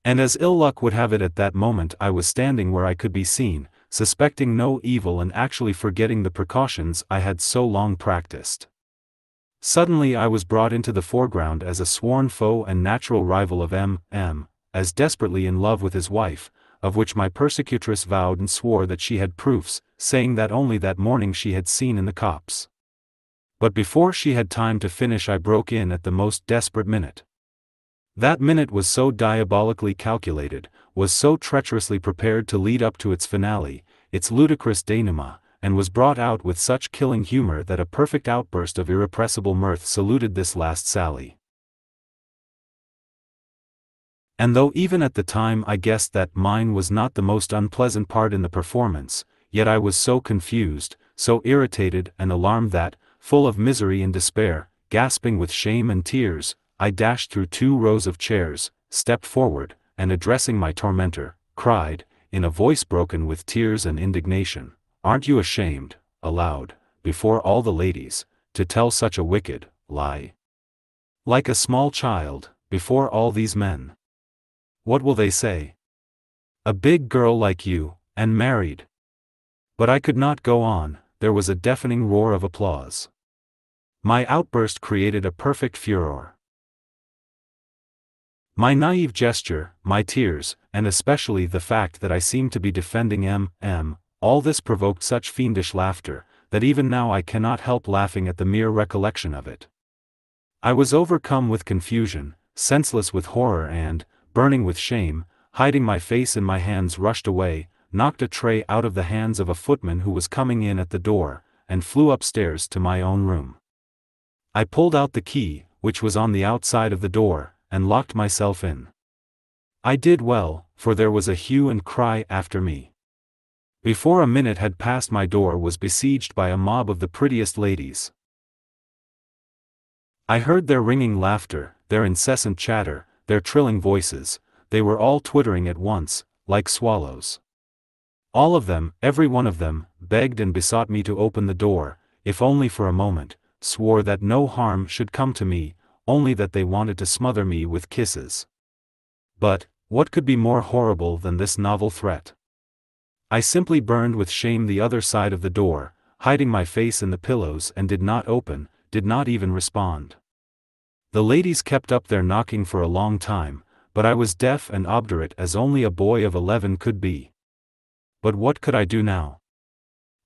And as ill luck would have it at that moment I was standing where I could be seen, suspecting no evil and actually forgetting the precautions I had so long practiced. Suddenly I was brought into the foreground as a sworn foe and natural rival of M.M., as desperately in love with his wife, of which my persecutress vowed and swore that she had proofs, saying that only that morning she had seen in the copse. But before she had time to finish I broke in at the most desperate minute. That minute was so diabolically calculated, was so treacherously prepared to lead up to its finale, its ludicrous denouement, and was brought out with such killing humor that a perfect outburst of irrepressible mirth saluted this last sally. And though even at the time I guessed that mine was not the most unpleasant part in the performance, yet I was so confused, so irritated and alarmed that, full of misery and despair, gasping with shame and tears, I dashed through two rows of chairs, stepped forward, and addressing my tormentor, cried, in a voice broken with tears and indignation, "Aren't you ashamed, aloud, before all the ladies, to tell such a wicked lie? Like a small child, before all these men. What will they say? A big girl like you, and married." But I could not go on, there was a deafening roar of applause. My outburst created a perfect furore. My naive gesture, my tears, and especially the fact that I seemed to be defending M.M., all this provoked such fiendish laughter, that even now I cannot help laughing at the mere recollection of it. I was overcome with confusion, senseless with horror and, burning with shame, hiding my face in my hands rushed away, knocked a tray out of the hands of a footman who was coming in at the door, and flew upstairs to my own room. I pulled out the key, which was on the outside of the door, and locked myself in. I did well, for there was a hue and cry after me. Before a minute had passed my door was besieged by a mob of the prettiest ladies. I heard their ringing laughter, their incessant chatter, their trilling voices, they were all twittering at once, like swallows. All of them, every one of them, begged and besought me to open the door, if only for a moment, swore that no harm should come to me, only that they wanted to smother me with kisses. But, what could be more horrible than this novel threat? I simply burned with shame the other side of the door, hiding my face in the pillows and did not open, did not even respond. The ladies kept up their knocking for a long time, but I was deaf and obdurate as only a boy of 11 could be. But what could I do now?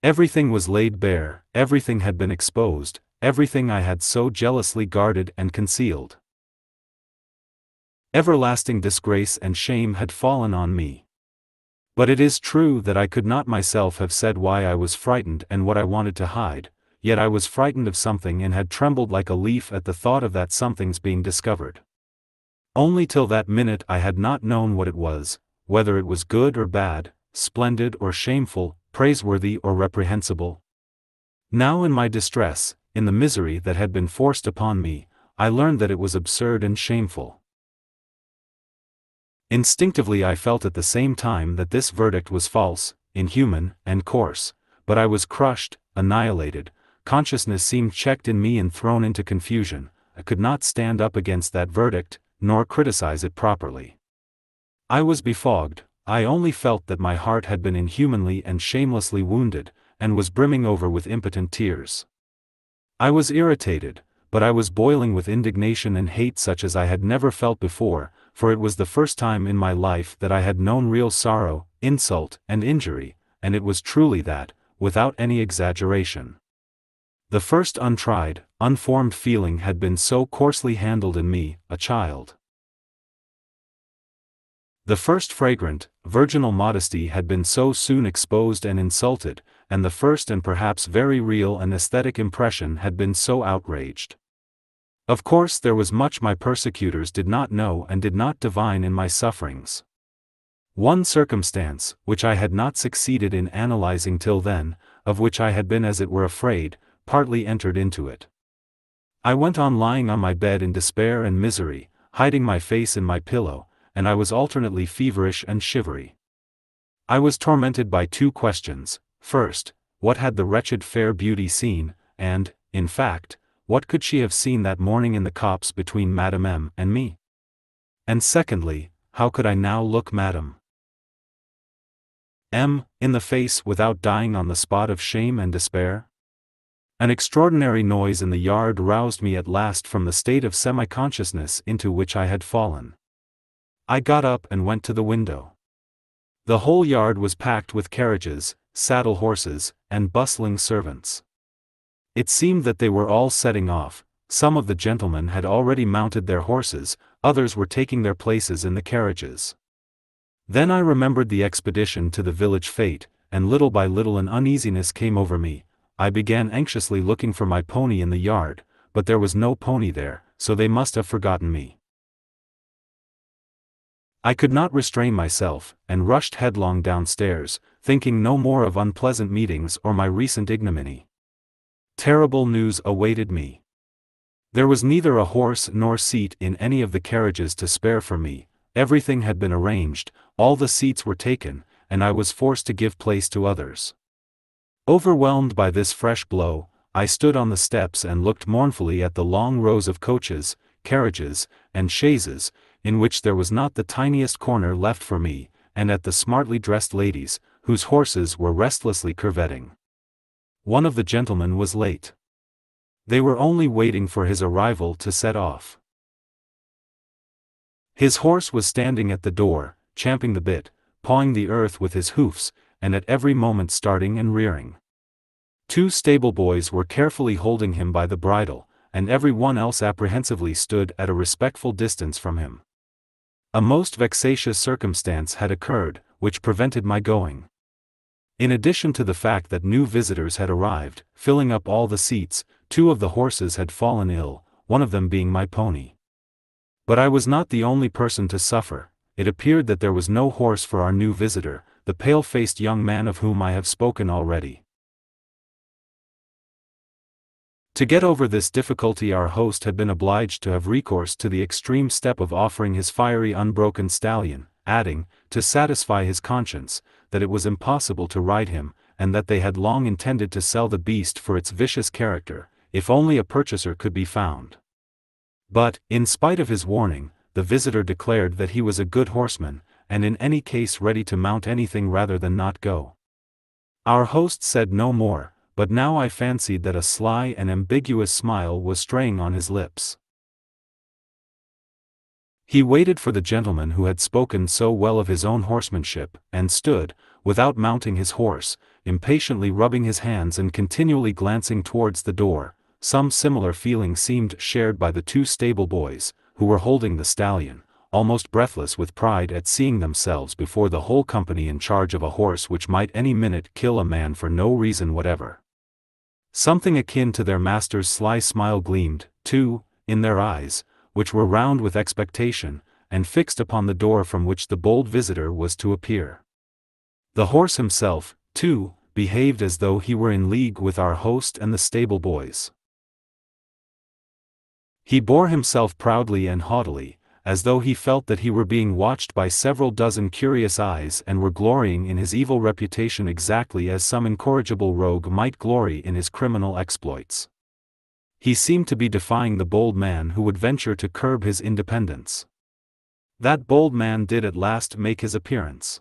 Everything was laid bare, everything had been exposed, everything I had so jealously guarded and concealed. Everlasting disgrace and shame had fallen on me. But it is true that I could not myself have said why I was frightened and what I wanted to hide, yet I was frightened of something and had trembled like a leaf at the thought of that something's being discovered. Only till that minute I had not known what it was, whether it was good or bad, splendid or shameful, praiseworthy or reprehensible. Now in my distress, in the misery that had been forced upon me, I learned that it was absurd and shameful. Instinctively I felt at the same time that this verdict was false, inhuman, and coarse, but I was crushed, annihilated, consciousness seemed checked in me and thrown into confusion. I could not stand up against that verdict, nor criticize it properly. I was befogged, I only felt that my heart had been inhumanly and shamelessly wounded, and was brimming over with impotent tears. I was irritated, but I was boiling with indignation and hate such as I had never felt before, for it was the first time in my life that I had known real sorrow, insult, and injury, and it was truly that, without any exaggeration. The first untried, unformed feeling had been so coarsely handled in me, a child. The first fragrant, virginal modesty had been so soon exposed and insulted, and the first and perhaps very real and aesthetic impression had been so outraged. Of course there was much my persecutors did not know and did not divine in my sufferings. One circumstance, which I had not succeeded in analyzing till then, of which I had been as it were afraid, partly entered into it. I went on lying on my bed in despair and misery, hiding my face in my pillow, and I was alternately feverish and shivery. I was tormented by two questions, first, what had the wretched fair beauty seen, and, in fact, what could she have seen that morning in the copse between Madame M and me? And secondly, how could I now look Madame M in the face without dying on the spot of shame and despair? An extraordinary noise in the yard roused me at last from the state of semi-consciousness into which I had fallen. I got up and went to the window. The whole yard was packed with carriages, saddle horses, and bustling servants. It seemed that they were all setting off, some of the gentlemen had already mounted their horses, others were taking their places in the carriages. Then I remembered the expedition to the village fête, and little by little an uneasiness came over me. I began anxiously looking for my pony in the yard, but there was no pony there, so they must have forgotten me. I could not restrain myself, and rushed headlong downstairs, thinking no more of unpleasant meetings or my recent ignominy. Terrible news awaited me. There was neither a horse nor seat in any of the carriages to spare for me, everything had been arranged, all the seats were taken, and I was forced to give place to others. Overwhelmed by this fresh blow, I stood on the steps and looked mournfully at the long rows of coaches, carriages, and chaises, in which there was not the tiniest corner left for me, and at the smartly dressed ladies, whose horses were restlessly curvetting. One of the gentlemen was late. They were only waiting for his arrival to set off. His horse was standing at the door, champing the bit, pawing the earth with his hoofs, and at every moment starting and rearing. Two stable boys were carefully holding him by the bridle, and every one else apprehensively stood at a respectful distance from him. A most vexatious circumstance had occurred, which prevented my going. In addition to the fact that new visitors had arrived, filling up all the seats, two of the horses had fallen ill, one of them being my pony. But I was not the only person to suffer. It appeared that there was no horse for our new visitor, the pale-faced young man of whom I have spoken already. To get over this difficulty our host had been obliged to have recourse to the extreme step of offering his fiery unbroken stallion, adding, to satisfy his conscience, that it was impossible to ride him, and that they had long intended to sell the beast for its vicious character, if only a purchaser could be found. But, in spite of his warning, the visitor declared that he was a good horseman, and in any case ready to mount anything rather than not go. Our host said no more, but now I fancied that a sly and ambiguous smile was straying on his lips. He waited for the gentleman who had spoken so well of his own horsemanship, and stood, without mounting his horse, impatiently rubbing his hands and continually glancing towards the door. Some similar feeling seemed shared by the two stable boys, who were holding the stallion, almost breathless with pride at seeing themselves before the whole company in charge of a horse which might any minute kill a man for no reason whatever. Something akin to their master's sly smile gleamed, too, in their eyes, which were round with expectation, and fixed upon the door from which the bold visitor was to appear. The horse himself, too, behaved as though he were in league with our host and the stable boys. He bore himself proudly and haughtily, as though he felt that he were being watched by several dozen curious eyes and were glorying in his evil reputation exactly as some incorrigible rogue might glory in his criminal exploits. He seemed to be defying the bold man who would venture to curb his independence. That bold man did at last make his appearance.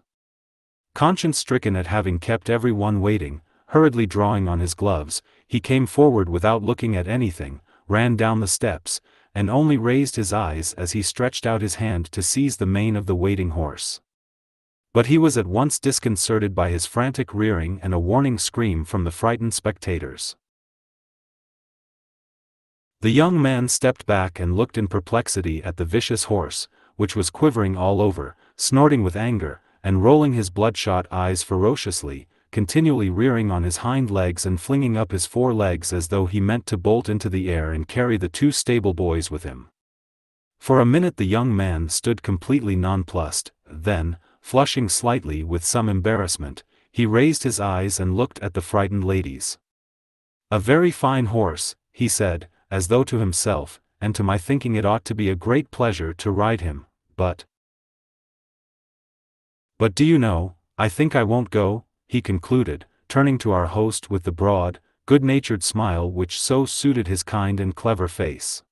Conscience-stricken at having kept everyone waiting, hurriedly drawing on his gloves, he came forward without looking at anything, ran down the steps, and only raised his eyes as he stretched out his hand to seize the mane of the waiting horse. But he was at once disconcerted by his frantic rearing and a warning scream from the frightened spectators. The young man stepped back and looked in perplexity at the vicious horse, which was quivering all over, snorting with anger, and rolling his bloodshot eyes ferociously, continually rearing on his hind legs and flinging up his fore legs as though he meant to bolt into the air and carry the two stable boys with him. For a minute the young man stood completely nonplussed, then, flushing slightly with some embarrassment, he raised his eyes and looked at the frightened ladies. "A very fine horse," he said, as though to himself, "and to my thinking it ought to be a great pleasure to ride him, but do you know, I think I won't go," he concluded, turning to our host with the broad, good-natured smile which so suited his kind and clever face.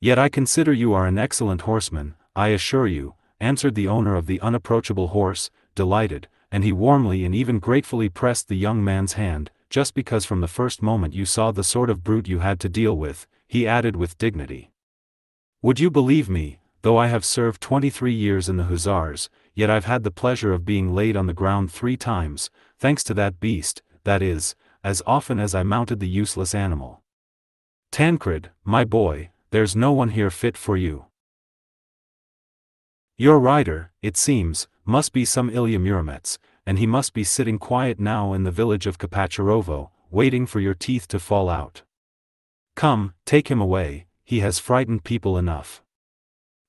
"Yet I consider you are an excellent horseman, I assure you," answered the owner of the unapproachable horse, delighted, and he warmly and even gratefully pressed the young man's hand, "just because from the first moment you saw the sort of brute you had to deal with," he added with dignity. "Would you believe me, though I have served 23 years in the hussars, yet I've had the pleasure of being laid on the ground 3 times, thanks to that beast, that is, as often as I mounted the useless animal. Tancred, my boy, there's no one here fit for you. Your rider, it seems, must be some Ilya Muromets, and he must be sitting quiet now in the village of Kapacharovo, waiting for your teeth to fall out. Come, take him away, he has frightened people enough.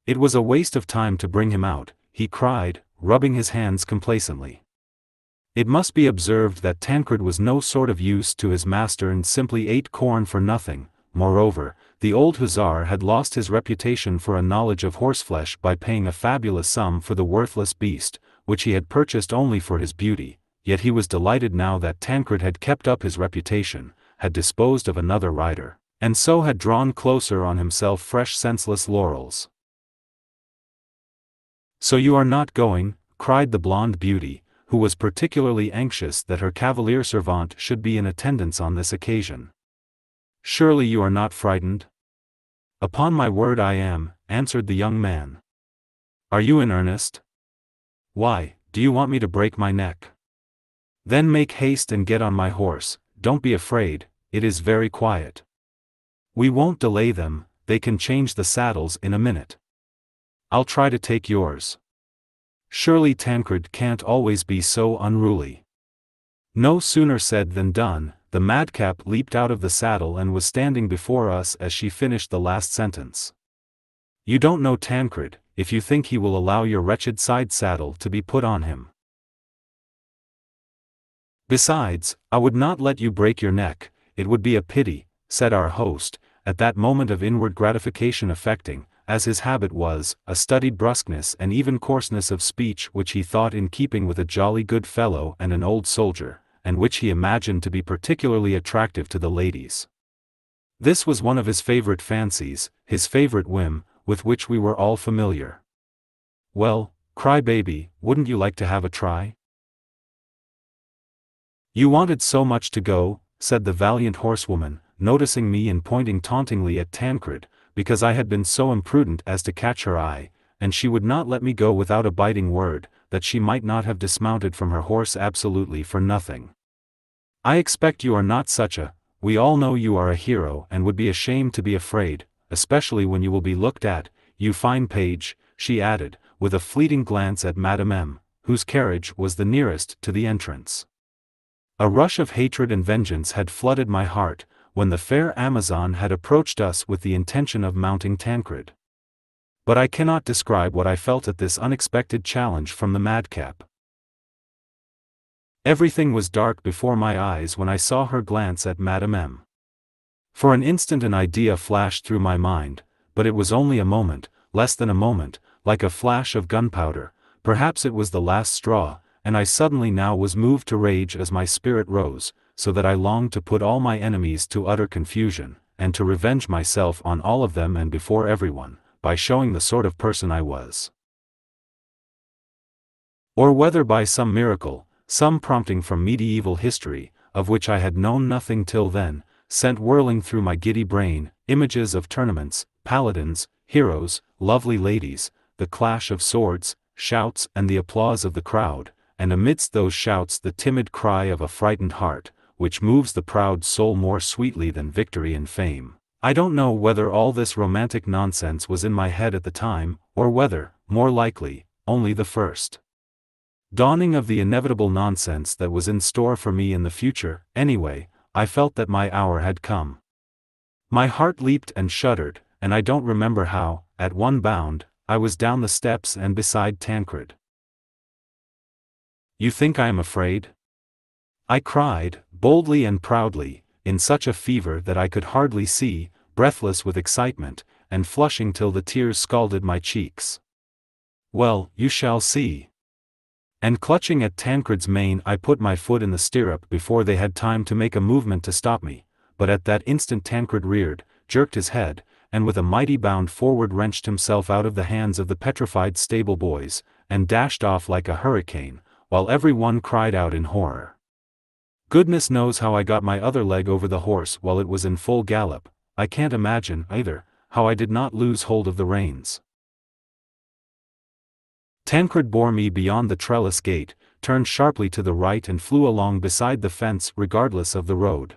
It was a waste of time to bring him out," he cried, rubbing his hands complacently. It must be observed that Tancred was no sort of use to his master and simply ate corn for nothing. Moreover, the old hussar had lost his reputation for a knowledge of horseflesh by paying a fabulous sum for the worthless beast, which he had purchased only for his beauty, yet he was delighted now that Tancred had kept up his reputation, had disposed of another rider, and so had drawn closer on himself fresh senseless laurels. "So you are not going," cried the blonde beauty, who was particularly anxious that her cavalier servant should be in attendance on this occasion. "Surely you are not frightened?" "Upon my word I am," answered the young man. "Are you in earnest? Why, do you want me to break my neck? Then make haste and get on my horse, don't be afraid, it is very quiet. We won't delay them, they can change the saddles in a minute. I'll try to take yours. Surely Tancred can't always be so unruly." No sooner said than done, the madcap leaped out of the saddle and was standing before us as she finished the last sentence. "You don't know Tancred, if you think he will allow your wretched side saddle to be put on him. Besides, I would not let you break your neck, it would be a pity," said our host, at that moment of inward gratification affecting, as his habit was, a studied brusqueness and even coarseness of speech which he thought in keeping with a jolly good fellow and an old soldier, and which he imagined to be particularly attractive to the ladies. This was one of his favorite fancies, his favorite whim, with which we were all familiar. "Well, crybaby, wouldn't you like to have a try? You wanted so much to go," said the valiant horsewoman, noticing me and pointing tauntingly at Tancred, because I had been so imprudent as to catch her eye, and she would not let me go without a biting word, that she might not have dismounted from her horse absolutely for nothing. "I expect you are not such a, we all know you are a hero and would be ashamed to be afraid, especially when you will be looked at, you fine page," she added, with a fleeting glance at Madame M, whose carriage was the nearest to the entrance. A rush of hatred and vengeance had flooded my heart, when the fair Amazon had approached us with the intention of mounting Tancred. But I cannot describe what I felt at this unexpected challenge from the madcap. Everything was dark before my eyes when I saw her glance at Madame M. For an instant an idea flashed through my mind, but it was only a moment, less than a moment, like a flash of gunpowder, perhaps it was the last straw, and I suddenly now was moved to rage as my spirit rose, so that I longed to put all my enemies to utter confusion, and to revenge myself on all of them and before everyone, by showing the sort of person I was. Or whether by some miracle, some prompting from medieval history, of which I had known nothing till then, sent whirling through my giddy brain, images of tournaments, paladins, heroes, lovely ladies, the clash of swords, shouts and the applause of the crowd, and amidst those shouts the timid cry of a frightened heart, which moves the proud soul more sweetly than victory and fame. I don't know whether all this romantic nonsense was in my head at the time, or whether, more likely, only the first dawning of the inevitable nonsense that was in store for me in the future. Anyway, I felt that my hour had come. My heart leaped and shuddered, and I don't remember how, at one bound, I was down the steps and beside Tancred. "You think I am afraid?" I cried, boldly and proudly, in such a fever that I could hardly see, breathless with excitement, and flushing till the tears scalded my cheeks. "Well, you shall see." And clutching at Tancred's mane I put my foot in the stirrup before they had time to make a movement to stop me, but at that instant Tancred reared, jerked his head, and with a mighty bound forward wrenched himself out of the hands of the petrified stable boys, and dashed off like a hurricane, while every one cried out in horror. Goodness knows how I got my other leg over the horse while it was in full gallop. I can't imagine, either, how I did not lose hold of the reins. Tancred bore me beyond the trellis gate, turned sharply to the right and flew along beside the fence regardless of the road.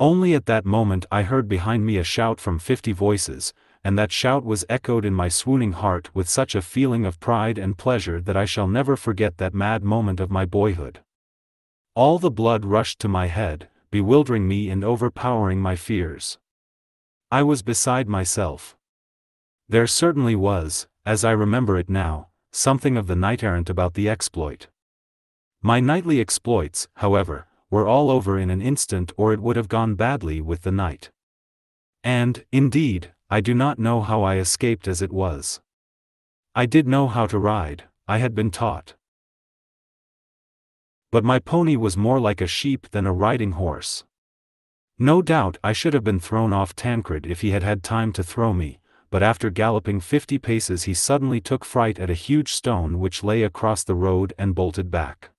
Only at that moment I heard behind me a shout from 50 voices, and that shout was echoed in my swooning heart with such a feeling of pride and pleasure that I shall never forget that mad moment of my boyhood. All the blood rushed to my head, bewildering me and overpowering my fears. I was beside myself. There certainly was, as I remember it now, something of the knight-errant about the exploit. My nightly exploits, however, were all over in an instant, or it would have gone badly with the night. And, indeed, I do not know how I escaped as it was. I did know how to ride, I had been taught. But my pony was more like a sheep than a riding horse. No doubt I should have been thrown off Tancred if he had had time to throw me, but after galloping 50 paces he suddenly took fright at a huge stone which lay across the road and bolted back.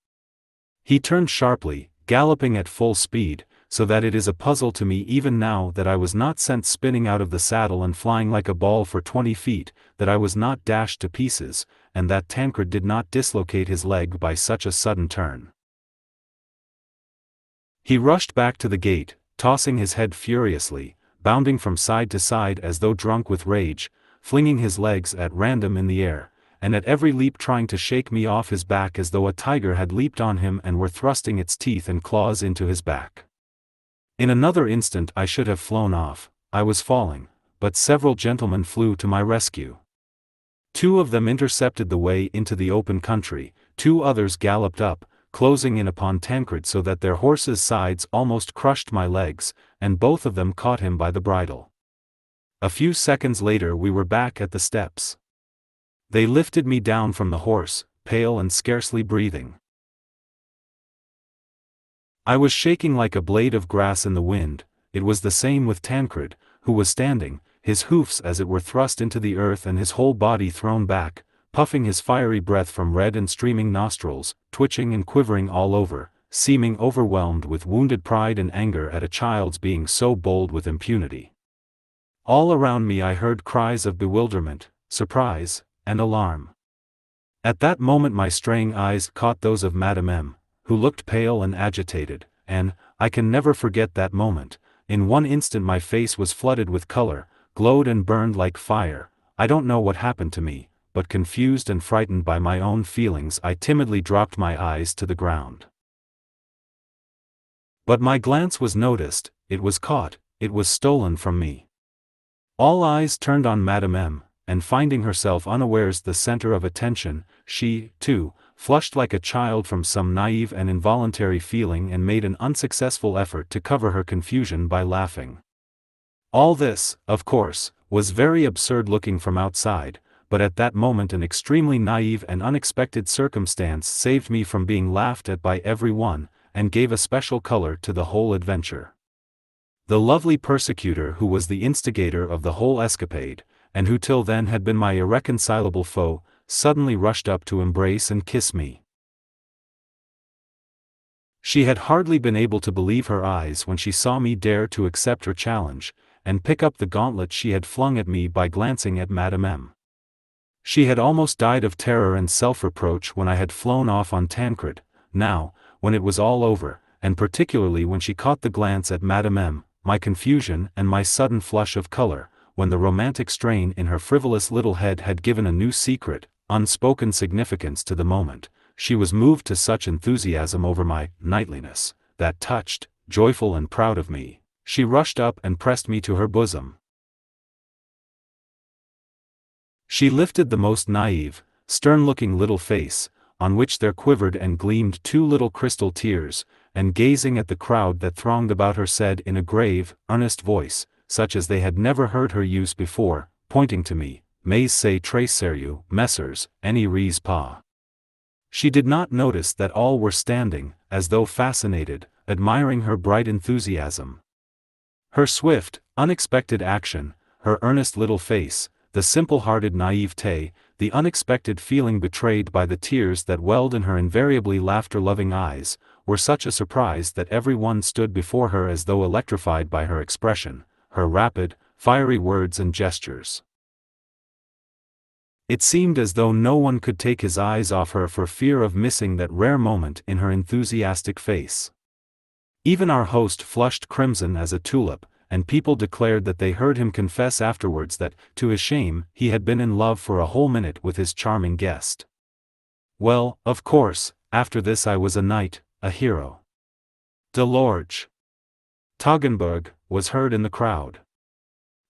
He turned sharply, galloping at full speed, so that it is a puzzle to me even now that I was not sent spinning out of the saddle and flying like a ball for 20 feet, that I was not dashed to pieces, and that Tancred did not dislocate his leg by such a sudden turn. He rushed back to the gate, tossing his head furiously, bounding from side to side as though drunk with rage, flinging his legs at random in the air, and at every leap trying to shake me off his back as though a tiger had leaped on him and were thrusting its teeth and claws into his back. In another instant I should have flown off, I was falling, but several gentlemen flew to my rescue. Two of them intercepted the way into the open country, two others galloped up, closing in upon Tancred so that their horses' sides almost crushed my legs, and both of them caught him by the bridle. A few seconds later we were back at the steps. They lifted me down from the horse, pale and scarcely breathing. I was shaking like a blade of grass in the wind. It was the same with Tancred, who was standing, his hoofs as it were thrust into the earth and his whole body thrown back, puffing his fiery breath from red and streaming nostrils, twitching and quivering all over, seeming overwhelmed with wounded pride and anger at a child's being so bold with impunity. All around me I heard cries of bewilderment, surprise, and alarm. At that moment my straying eyes caught those of Madame M, who looked pale and agitated, and, I can never forget that moment, in one instant my face was flooded with color, glowed and burned like fire. I don't know what happened to me, but confused and frightened by my own feelings I timidly dropped my eyes to the ground. But my glance was noticed, it was caught, it was stolen from me. All eyes turned on Madame M, and finding herself unawares the center of attention, she, too, flushed like a child from some naive and involuntary feeling and made an unsuccessful effort to cover her confusion by laughing. All this, of course, was very absurd looking from outside, but at that moment an extremely naive and unexpected circumstance saved me from being laughed at by everyone, and gave a special color to the whole adventure. The lovely persecutor who was the instigator of the whole escapade, and who till then had been my irreconcilable foe, suddenly rushed up to embrace and kiss me. She had hardly been able to believe her eyes when she saw me dare to accept her challenge, and pick up the gauntlet she had flung at me by glancing at Madame M. She had almost died of terror and self-reproach when I had flown off on Tancred. Now, when it was all over, and particularly when she caught the glance at Madame M, my confusion and my sudden flush of color, when the romantic strain in her frivolous little head had given a new secret, unspoken significance to the moment, she was moved to such enthusiasm over my knightliness, that touched, joyful and proud of me, she rushed up and pressed me to her bosom. She lifted the most naive, stern-looking little face, on which there quivered and gleamed two little crystal tears, and gazing at the crowd that thronged about her said in a grave, earnest voice, such as they had never heard her use before, pointing to me, "Mais c'est très sérieux, messers, any rise pas." She did not notice that all were standing, as though fascinated, admiring her bright enthusiasm. Her swift, unexpected action, her earnest little face, the simple-hearted naivete, the unexpected feeling betrayed by the tears that welled in her invariably laughter-loving eyes, were such a surprise that everyone stood before her as though electrified by her expression, her rapid, fiery words and gestures. It seemed as though no one could take his eyes off her for fear of missing that rare moment in her enthusiastic face. Even our host flushed crimson as a tulip, and people declared that they heard him confess afterwards that, to his shame, he had been in love for a whole minute with his charming guest. Well, of course, after this I was a knight, a hero. De Lorge. Toggenberg was heard in the crowd.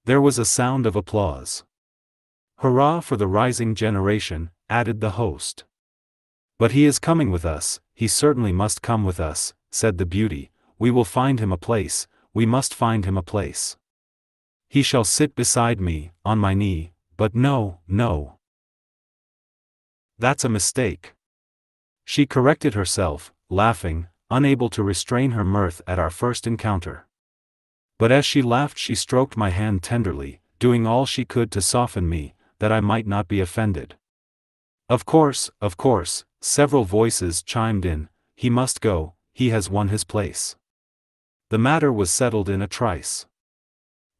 There was a sound of applause. "Hurrah for the rising generation," added the host. "But he is coming with us, he certainly must come with us," said the beauty, "we will find him a place, we must find him a place. He shall sit beside me, on my knee, but no, no. That's a mistake." She corrected herself, laughing, unable to restrain her mirth at our first encounter. But as she laughed she stroked my hand tenderly, doing all she could to soften me, that I might not be offended. Of course," several voices chimed in, "he must go, he has won his place." The matter was settled in a trice.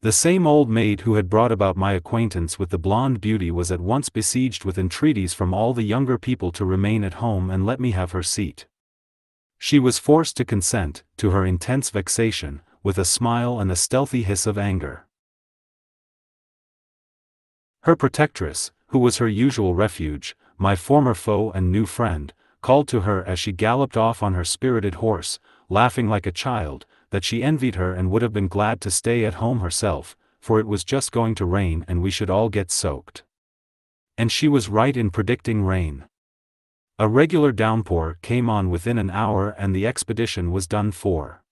The same old maid who had brought about my acquaintance with the blonde beauty was at once besieged with entreaties from all the younger people to remain at home and let me have her seat. She was forced to consent, to her intense vexation, with a smile and a stealthy hiss of anger. Her protectress, who was her usual refuge, my former foe and new friend, called to her as she galloped off on her spirited horse, laughing like a child, that she envied her and would have been glad to stay at home herself, for it was just going to rain and we should all get soaked. And she was right in predicting rain. A regular downpour came on within an hour and the expedition was done for.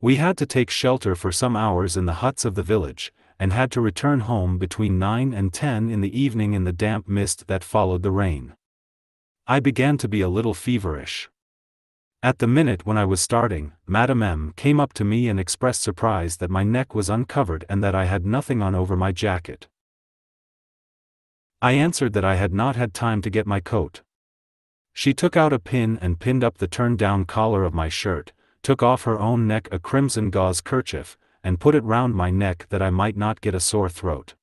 We had to take shelter for some hours in the huts of the village, and had to return home between 9 and 10 in the evening in the damp mist that followed the rain. I began to be a little feverish. At the minute when I was starting, Madame M came up to me and expressed surprise that my neck was uncovered and that I had nothing on over my jacket. I answered that I had not had time to get my coat. She took out a pin and pinned up the turned-down collar of my shirt, took off her own neck a crimson gauze kerchief, and put it round my neck that I might not get a sore throat.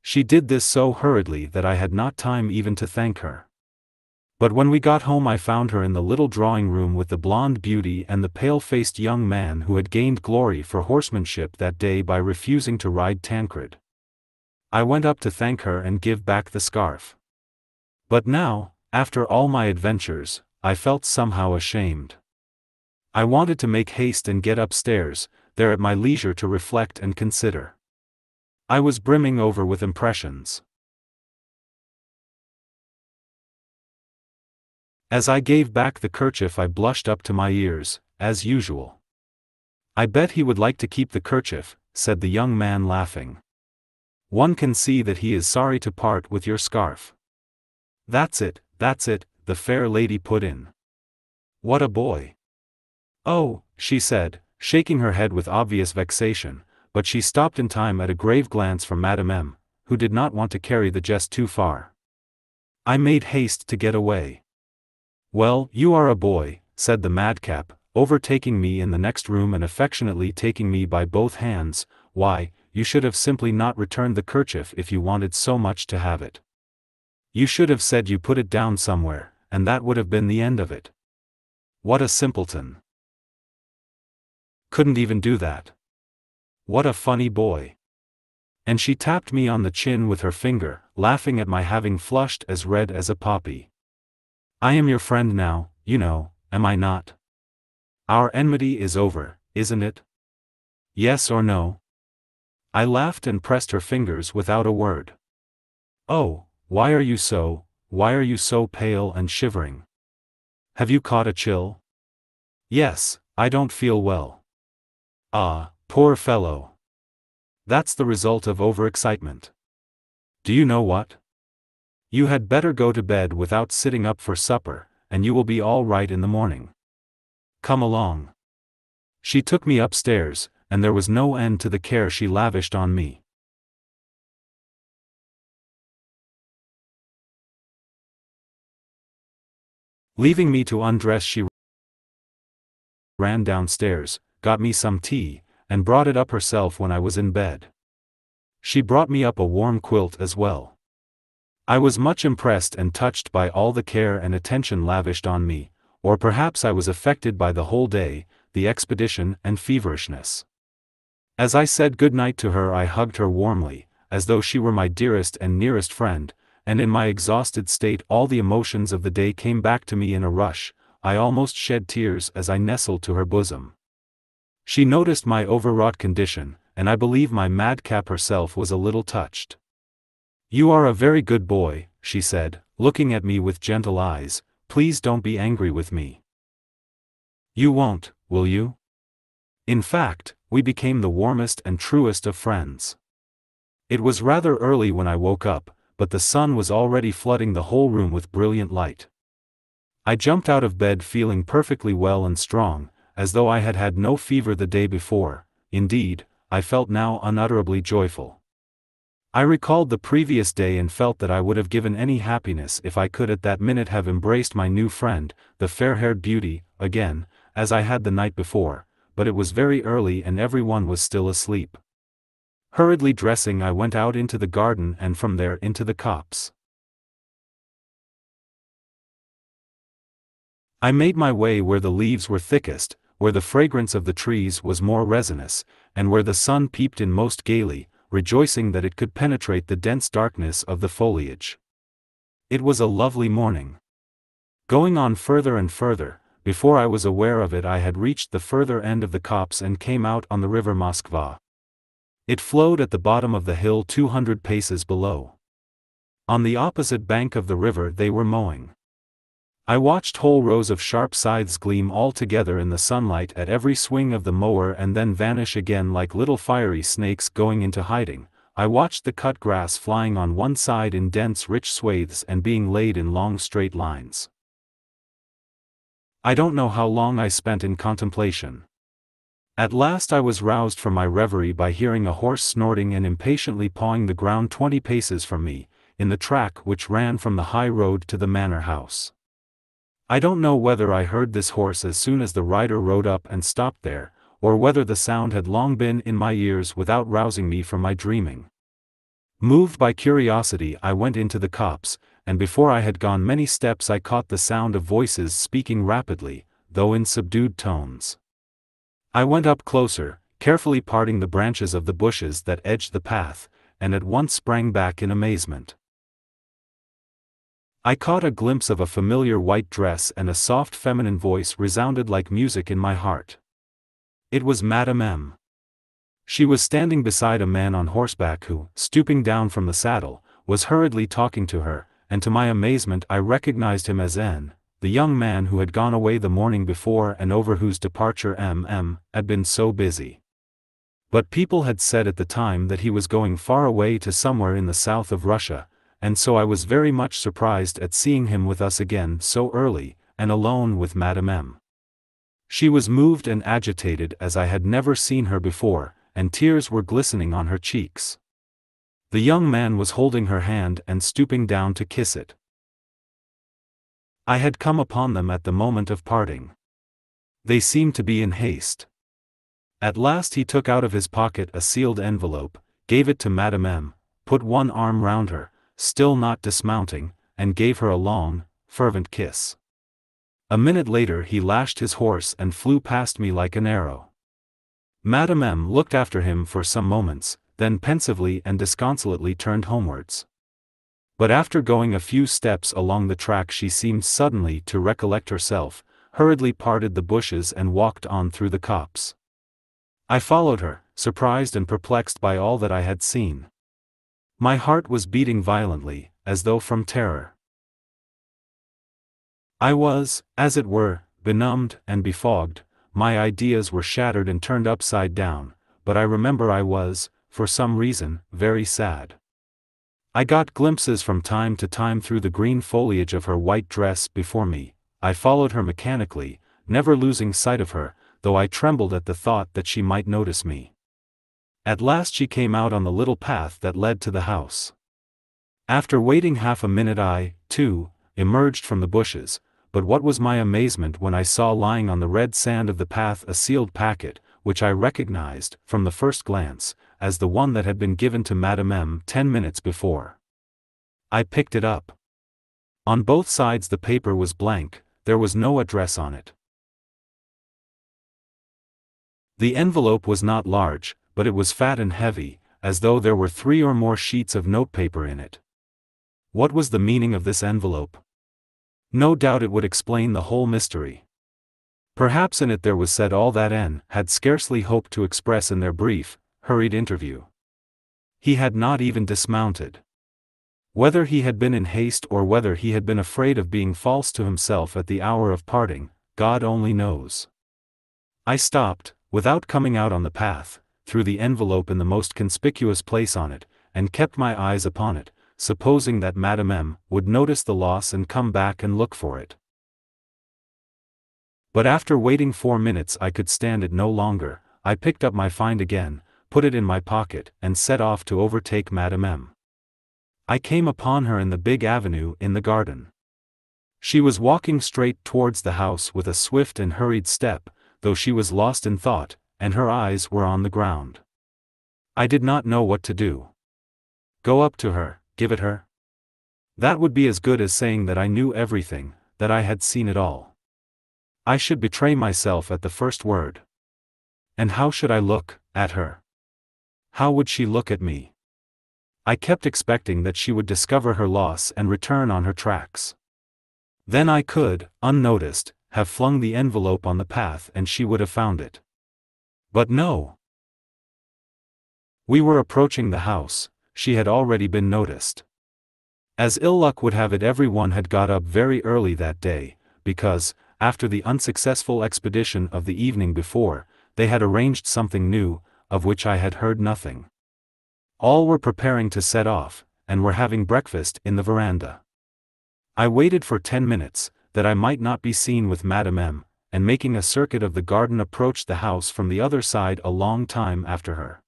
She did this so hurriedly that I had not time even to thank her. But when we got home I found her in the little drawing-room with the blonde beauty and the pale-faced young man who had gained glory for horsemanship that day by refusing to ride Tancred. I went up to thank her and give back the scarf. But now, after all my adventures, I felt somehow ashamed. I wanted to make haste and get upstairs, there at my leisure to reflect and consider. I was brimming over with impressions. As I gave back the kerchief I blushed up to my ears, as usual. "I bet he would like to keep the kerchief," said the young man laughing. One can see that he is sorry to part with your scarf." That's it," the fair lady put in. "What a boy." "Oh," she said, shaking her head with obvious vexation, but she stopped in time at a grave glance from Madame M, who did not want to carry the jest too far. "I made haste to get away." "Well, you are a boy," said the madcap, overtaking me in the next room and affectionately taking me by both hands. "Why, you should have simply not returned the kerchief if you wanted so much to have it. You should have said you put it down somewhere, and that would have been the end of it." What a simpleton. Couldn't even do that. What a funny boy. And she tapped me on the chin with her finger, laughing at my having flushed as red as a poppy. "I am your friend now, you know, am I not? Our enmity is over, isn't it? Yes or no?" I laughed and pressed her fingers without a word. "Oh, why are you so pale and shivering? Have you caught a chill?" "Yes, I don't feel well." "Ah, poor fellow. That's the result of overexcitement. Do you know what? You had better go to bed without sitting up for supper, and you will be all right in the morning. Come along." She took me upstairs, and there was no end to the care she lavished on me. Leaving me to undress, she ran downstairs, got me some tea, and brought it up herself when I was in bed. She brought me up a warm quilt as well. I was much impressed and touched by all the care and attention lavished on me, or perhaps I was affected by the whole day, the expedition and feverishness. As I said goodnight to her, I hugged her warmly, as though she were my dearest and nearest friend, and in my exhausted state all the emotions of the day came back to me in a rush. I almost shed tears as I nestled to her bosom. She noticed my overwrought condition, and I believe my madcap herself was a little touched. "You are a very good boy," she said, looking at me with gentle eyes. "Please don't be angry with me. You won't, will you?" In fact, we became the warmest and truest of friends. It was rather early when I woke up, but the sun was already flooding the whole room with brilliant light. I jumped out of bed feeling perfectly well and strong, as though I had had no fever the day before. Indeed, I felt now unutterably joyful. I recalled the previous day and felt that I would have given any happiness if I could at that minute have embraced my new friend, the fair-haired beauty, again, as I had the night before, but it was very early and everyone was still asleep. Hurriedly dressing, I went out into the garden and from there into the copse. I made my way where the leaves were thickest, where the fragrance of the trees was more resinous, and where the sun peeped in most gaily, rejoicing that it could penetrate the dense darkness of the foliage. It was a lovely morning. Going on further and further, before I was aware of it I had reached the further end of the copse and came out on the river Moscow. It flowed at the bottom of the hill 200 paces below. On the opposite bank of the river they were mowing. I watched whole rows of sharp scythes gleam all together in the sunlight at every swing of the mower and then vanish again like little fiery snakes going into hiding. I watched the cut grass flying on one side in dense rich swathes and being laid in long straight lines. I don't know how long I spent in contemplation. At last I was roused from my reverie by hearing a horse snorting and impatiently pawing the ground 20 paces from me, in the track which ran from the high road to the manor house. I don't know whether I heard this horse as soon as the rider rode up and stopped there, or whether the sound had long been in my ears without rousing me from my dreaming. Moved by curiosity, I went into the copse, and before I had gone many steps I caught the sound of voices speaking rapidly, though in subdued tones. I went up closer, carefully parting the branches of the bushes that edged the path, and at once sprang back in amazement. I caught a glimpse of a familiar white dress and a soft feminine voice resounded like music in my heart. It was Madame M. She was standing beside a man on horseback who, stooping down from the saddle, was hurriedly talking to her, and to my amazement I recognized him as N, the young man who had gone away the morning before and over whose departure M.M. had been so busy. But people had said at the time that he was going far away to somewhere in the south of Russia, and so I was very much surprised at seeing him with us again so early, and alone with Madame M. She was moved and agitated as I had never seen her before, and tears were glistening on her cheeks. The young man was holding her hand and stooping down to kiss it. I had come upon them at the moment of parting. They seemed to be in haste. At last he took out of his pocket a sealed envelope, gave it to Madame M, put one arm round her, still not dismounting, and gave her a long, fervent kiss. A minute later he lashed his horse and flew past me like an arrow. Madame M looked after him for some moments, then pensively and disconsolately turned homewards. But after going a few steps along the track she seemed suddenly to recollect herself, hurriedly parted the bushes and walked on through the copse. I followed her, surprised and perplexed by all that I had seen. My heart was beating violently, as though from terror. I was, as it were, benumbed and befogged, my ideas were shattered and turned upside down, but I remember I was, for some reason, very sad. I got glimpses from time to time through the green foliage of her white dress before me. I followed her mechanically, never losing sight of her, though I trembled at the thought that she might notice me. At last she came out on the little path that led to the house. After waiting half a minute I, too, emerged from the bushes, but what was my amazement when I saw lying on the red sand of the path a sealed packet, which I recognized, from the first glance, as the one that had been given to Madame M 10 minutes before. I picked it up. On both sides the paper was blank, there was no address on it. The envelope was not large, but it was fat and heavy, as though there were 3 or more sheets of notepaper in it. What was the meaning of this envelope? No doubt it would explain the whole mystery. Perhaps in it there was said all that N had scarcely hoped to express in their brief, hurried interview. He had not even dismounted. Whether he had been in haste or whether he had been afraid of being false to himself at the hour of parting, God only knows. I stopped, without coming out on the path, threw the envelope in the most conspicuous place on it, and kept my eyes upon it, supposing that Madame M would notice the loss and come back and look for it. But after waiting 4 minutes I could stand it no longer. I picked up my find again, put it in my pocket, and set off to overtake Madame M. I came upon her in the big avenue in the garden. She was walking straight towards the house with a swift and hurried step, though she was lost in thought, and her eyes were on the ground. I did not know what to do. Go up to her, give it her? That would be as good as saying that I knew everything, that I had seen it all. I should betray myself at the first word. And how should I look at her? How would she look at me? I kept expecting that she would discover her loss and return on her tracks. Then I could, unnoticed, have flung the envelope on the path and she would have found it. But no. We were approaching the house, she had already been noticed. As ill luck would have it, everyone had got up very early that day, because, after the unsuccessful expedition of the evening before, they had arranged something new, of which I had heard nothing. All were preparing to set off, and were having breakfast in the veranda. I waited for 10 minutes, that I might not be seen with Madame M, and making a circuit of the garden approached the house from the other side a long time after her.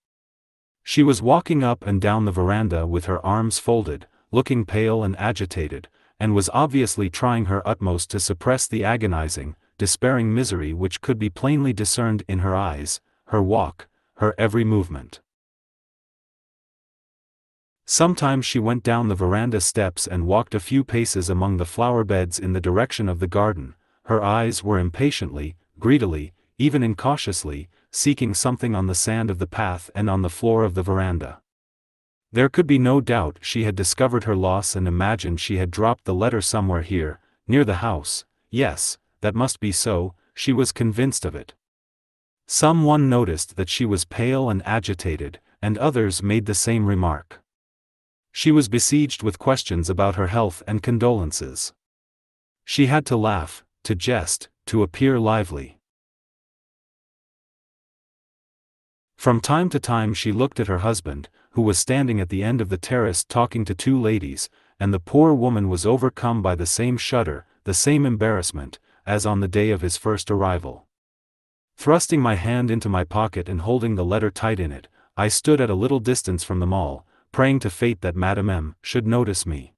She was walking up and down the veranda with her arms folded, looking pale and agitated, and was obviously trying her utmost to suppress the agonizing, despairing misery which could be plainly discerned in her eyes, her walk, her every movement. Sometimes she went down the veranda steps and walked a few paces among the flower beds in the direction of the garden. Her eyes were impatiently, greedily, even incautiously, seeking something on the sand of the path and on the floor of the veranda. There could be no doubt she had discovered her loss and imagined she had dropped the letter somewhere here, near the house. Yes, that must be so, she was convinced of it. Someone noticed that she was pale and agitated, and others made the same remark. She was besieged with questions about her health and condolences. She had to laugh, to jest, to appear lively. From time to time she looked at her husband, who was standing at the end of the terrace talking to two ladies, and the poor woman was overcome by the same shudder, the same embarrassment, as on the day of his first arrival. Thrusting my hand into my pocket and holding the letter tight in it, I stood at a little distance from them all, praying to fate that Madame M. should notice me.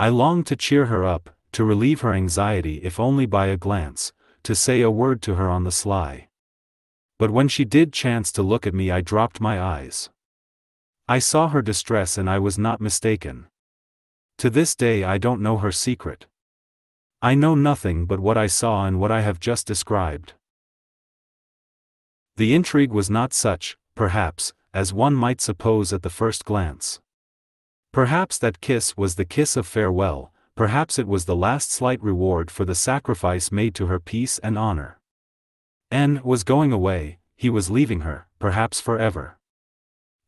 I longed to cheer her up, to relieve her anxiety if only by a glance, to say a word to her on the sly. But when she did chance to look at me, I dropped my eyes. I saw her distress, and I was not mistaken. To this day I don't know her secret. I know nothing but what I saw and what I have just described. The intrigue was not such, perhaps, as one might suppose at the first glance. Perhaps that kiss was the kiss of farewell, perhaps it was the last slight reward for the sacrifice made to her peace and honor. N was going away, he was leaving her, perhaps forever.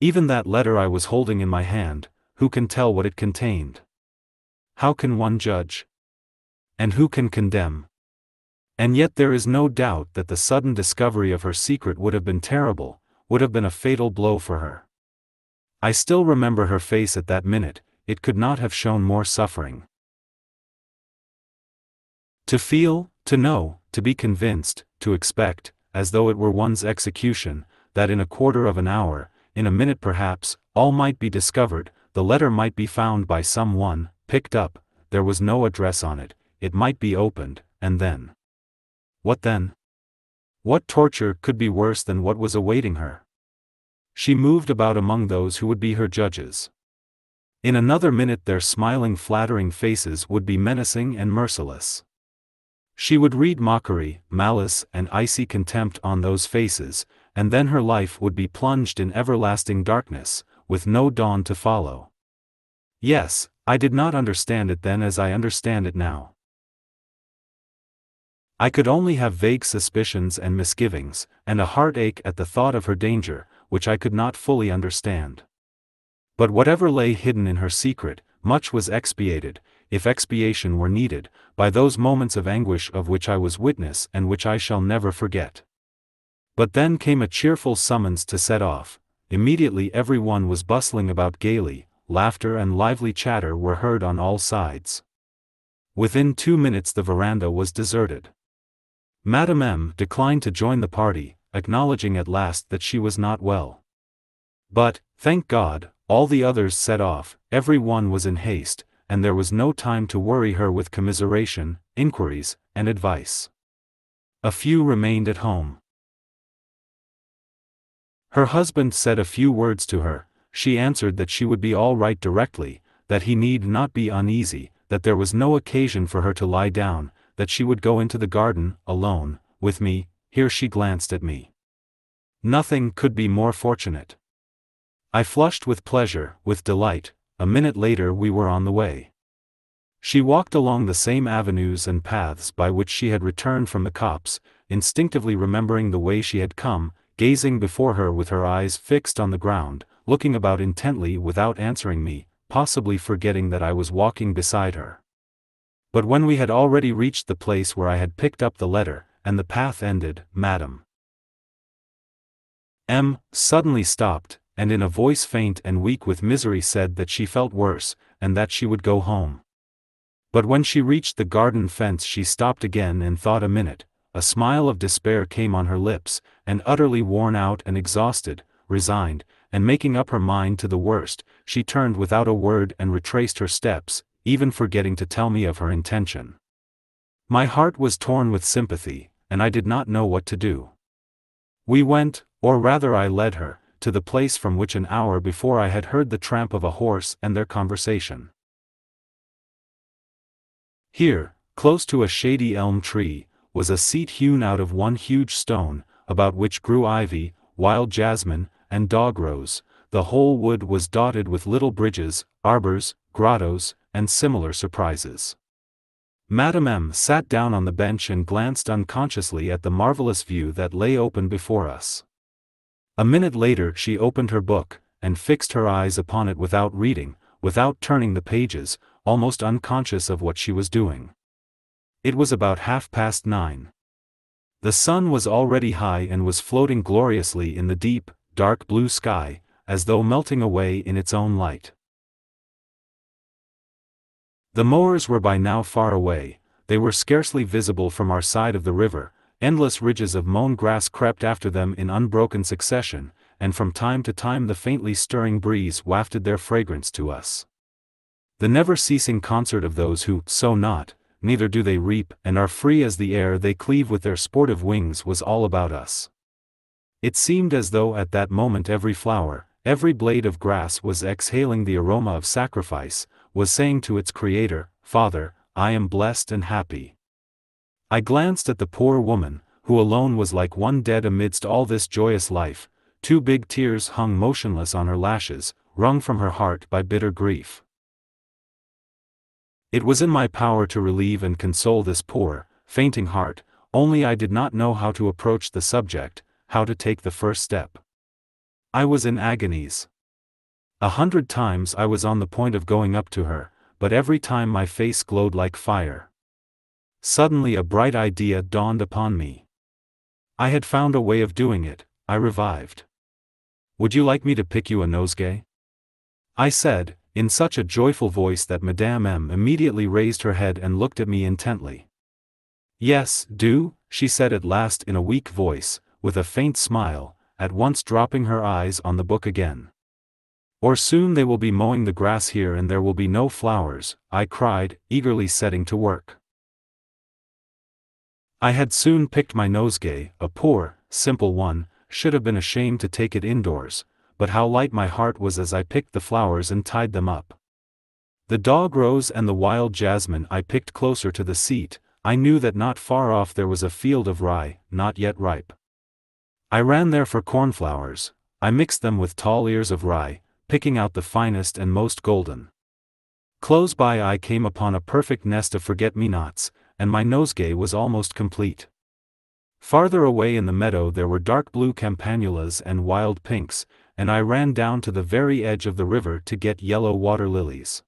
Even that letter I was holding in my hand, who can tell what it contained? How can one judge? And who can condemn? And yet there is no doubt that the sudden discovery of her secret would have been terrible, would have been a fatal blow for her. I still remember her face at that minute, it could not have shown more suffering. To feel, to know, to be convinced, to expect, as though it were one's execution, that in a quarter of an hour, in a minute perhaps, all might be discovered, the letter might be found by someone, picked up, there was no address on it, it might be opened, and then. What then? What torture could be worse than what was awaiting her? She moved about among those who would be her judges. In another minute their smiling, flattering faces would be menacing and merciless. She would read mockery, malice, and icy contempt on those faces, and then her life would be plunged in everlasting darkness, with no dawn to follow. Yes, I did not understand it then as I understand it now. I could only have vague suspicions and misgivings, and a heartache at the thought of her danger, which I could not fully understand. But whatever lay hidden in her secret, much was expiated, if expiation were needed, by those moments of anguish of which I was witness and which I shall never forget. But then came a cheerful summons to set off. Immediately everyone was bustling about gaily, laughter and lively chatter were heard on all sides. Within 2 minutes the veranda was deserted. Madame M. declined to join the party, acknowledging at last that she was not well. But, thank God, all the others set off, every one was in haste, and there was no time to worry her with commiseration, inquiries, and advice. A few remained at home. Her husband said a few words to her, she answered that she would be all right directly, that he need not be uneasy, that there was no occasion for her to lie down, that she would go into the garden, alone, with me. Here she glanced at me. Nothing could be more fortunate. I flushed with pleasure, with delight. A minute later we were on the way. She walked along the same avenues and paths by which she had returned from the copse, instinctively remembering the way she had come, gazing before her with her eyes fixed on the ground, looking about intently without answering me, possibly forgetting that I was walking beside her. But when we had already reached the place where I had picked up the letter, and the path ended, Madame M. suddenly stopped, and in a voice faint and weak with misery said that she felt worse, and that she would go home. But when she reached the garden fence she stopped again and thought a minute, a smile of despair came on her lips, and utterly worn out and exhausted, resigned, and making up her mind to the worst, she turned without a word and retraced her steps, even forgetting to tell me of her intention. My heart was torn with sympathy, and I did not know what to do. We went, or rather I led her, to the place from which an hour before I had heard the tramp of a horse and their conversation. Here, close to a shady elm tree, was a seat hewn out of one huge stone, about which grew ivy, wild jasmine, and dogrose. The whole wood was dotted with little bridges, arbors, grottos, and similar surprises. Madame M. sat down on the bench and glanced unconsciously at the marvelous view that lay open before us. A minute later she opened her book, and fixed her eyes upon it without reading, without turning the pages, almost unconscious of what she was doing. It was about 9:30. The sun was already high and was floating gloriously in the deep, dark blue sky, as though melting away in its own light. The mowers were by now far away, they were scarcely visible from our side of the river, endless ridges of mown grass crept after them in unbroken succession, and from time to time the faintly stirring breeze wafted their fragrance to us. The never-ceasing concert of those who sow not, neither do they reap, and are free as the air they cleave with their sportive wings was all about us. It seemed as though at that moment every flower, every blade of grass was exhaling the aroma of sacrifice, was saying to its creator, "Father, I am blessed and happy." I glanced at the poor woman, who alone was like one dead amidst all this joyous life, two big tears hung motionless on her lashes, wrung from her heart by bitter grief. It was in my power to relieve and console this poor, fainting heart, only I did not know how to approach the subject, how to take the first step. I was in agonies. 100 times I was on the point of going up to her, but every time my face glowed like fire. Suddenly a bright idea dawned upon me. I had found a way of doing it, I revived. "Would you like me to pick you a nosegay?" I said, in such a joyful voice that Madame M immediately raised her head and looked at me intently. "Yes, do," she said at last in a weak voice, with a faint smile, at once dropping her eyes on the book again. "Or soon they will be mowing the grass here and there will be no flowers," I cried, eagerly setting to work. I had soon picked my nosegay, a poor, simple one, should have been ashamed to take it indoors, but how light my heart was as I picked the flowers and tied them up. The dog rose and the wild jasmine I picked closer to the seat. I knew that not far off there was a field of rye, not yet ripe. I ran there for cornflowers, I mixed them with tall ears of rye, picking out the finest and most golden. Close by I came upon a perfect nest of forget-me-nots, and my nosegay was almost complete. Farther away in the meadow there were dark blue campanulas and wild pinks, and I ran down to the very edge of the river to get yellow water lilies.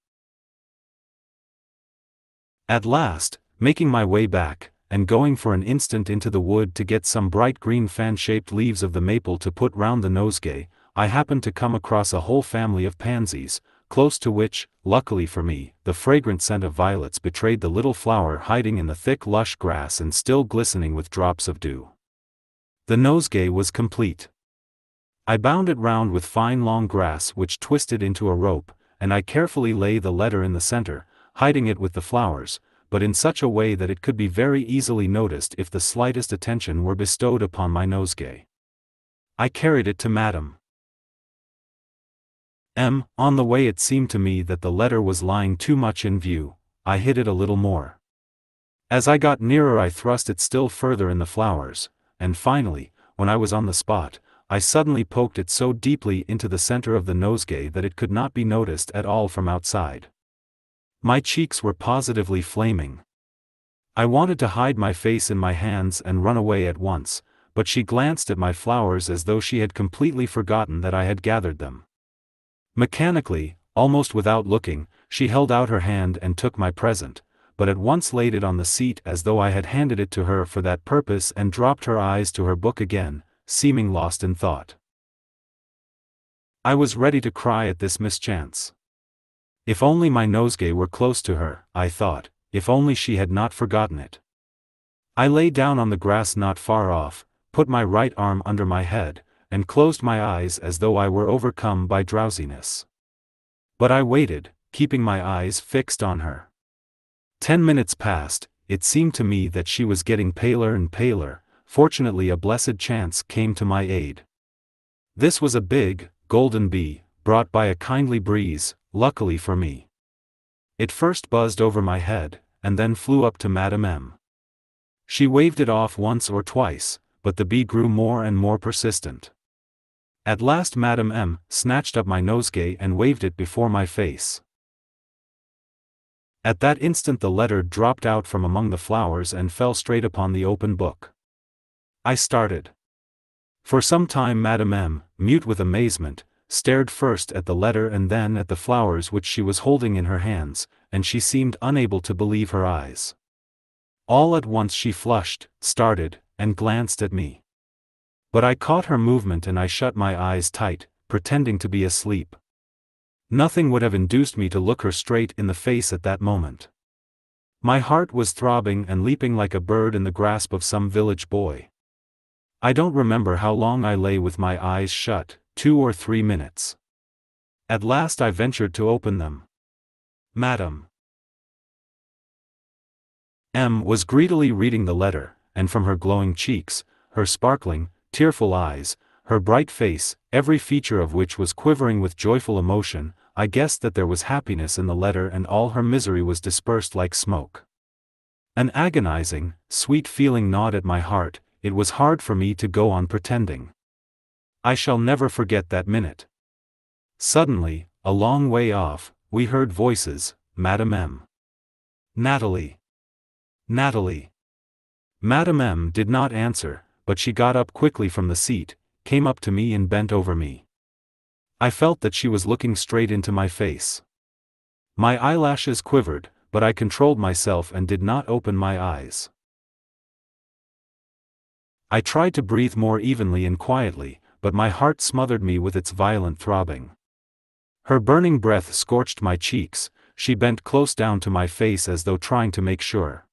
At last, making my way back, and going for an instant into the wood to get some bright green fan-shaped leaves of the maple to put round the nosegay, I happened to come across a whole family of pansies, close to which, luckily for me, the fragrant scent of violets betrayed the little flower hiding in the thick lush grass and still glistening with drops of dew. The nosegay was complete. I bound it round with fine long grass which twisted into a rope, and I carefully lay the letter in the center, hiding it with the flowers, but in such a way that it could be very easily noticed if the slightest attention were bestowed upon my nosegay. I carried it to Madame M. On the way it seemed to me that the letter was lying too much in view, I hid it a little more. As I got nearer I thrust it still further in the flowers, and finally, when I was on the spot, I suddenly poked it so deeply into the center of the nosegay that it could not be noticed at all from outside. My cheeks were positively flaming. I wanted to hide my face in my hands and run away at once, but she glanced at my flowers as though she had completely forgotten that I had gathered them. Mechanically, almost without looking, she held out her hand and took my present, but at once laid it on the seat as though I had handed it to her for that purpose and dropped her eyes to her book again, seeming lost in thought. I was ready to cry at this mischance. If only my nosegay were close to her, I thought, if only she had not forgotten it. I lay down on the grass not far off, put my right arm under my head, and closed my eyes as though I were overcome by drowsiness. But I waited, keeping my eyes fixed on her. 10 minutes passed, it seemed to me that she was getting paler and paler. Fortunately a blessed chance came to my aid. This was a big, golden bee, brought by a kindly breeze, luckily for me. It first buzzed over my head, and then flew up to Madame M. She waved it off once or twice, but the bee grew more and more persistent. At last Madame M. snatched up my nosegay and waved it before my face. At that instant the letter dropped out from among the flowers and fell straight upon the open book. I started. For some time Madame M., mute with amazement, stared first at the letter and then at the flowers which she was holding in her hands, and she seemed unable to believe her eyes. All at once she flushed, started, and glanced at me. But I caught her movement and I shut my eyes tight, pretending to be asleep. Nothing would have induced me to look her straight in the face at that moment. My heart was throbbing and leaping like a bird in the grasp of some village boy. I don't remember how long I lay with my eyes shut, 2 or 3 minutes. At last I ventured to open them. Madame M was greedily reading the letter, and from her glowing cheeks, her sparkling, tearful eyes, her bright face, every feature of which was quivering with joyful emotion, I guessed that there was happiness in the letter and all her misery was dispersed like smoke. An agonizing, sweet feeling gnawed at my heart. It was hard for me to go on pretending. I shall never forget that minute. Suddenly, a long way off, we heard voices. Madame M. Natalie. Natalie. Madame M did not answer, but she got up quickly from the seat, came up to me and bent over me. I felt that she was looking straight into my face. My eyelashes quivered, but I controlled myself and did not open my eyes. I tried to breathe more evenly and quietly, but my heart smothered me with its violent throbbing. Her burning breath scorched my cheeks. She bent close down to my face as though trying to make sure.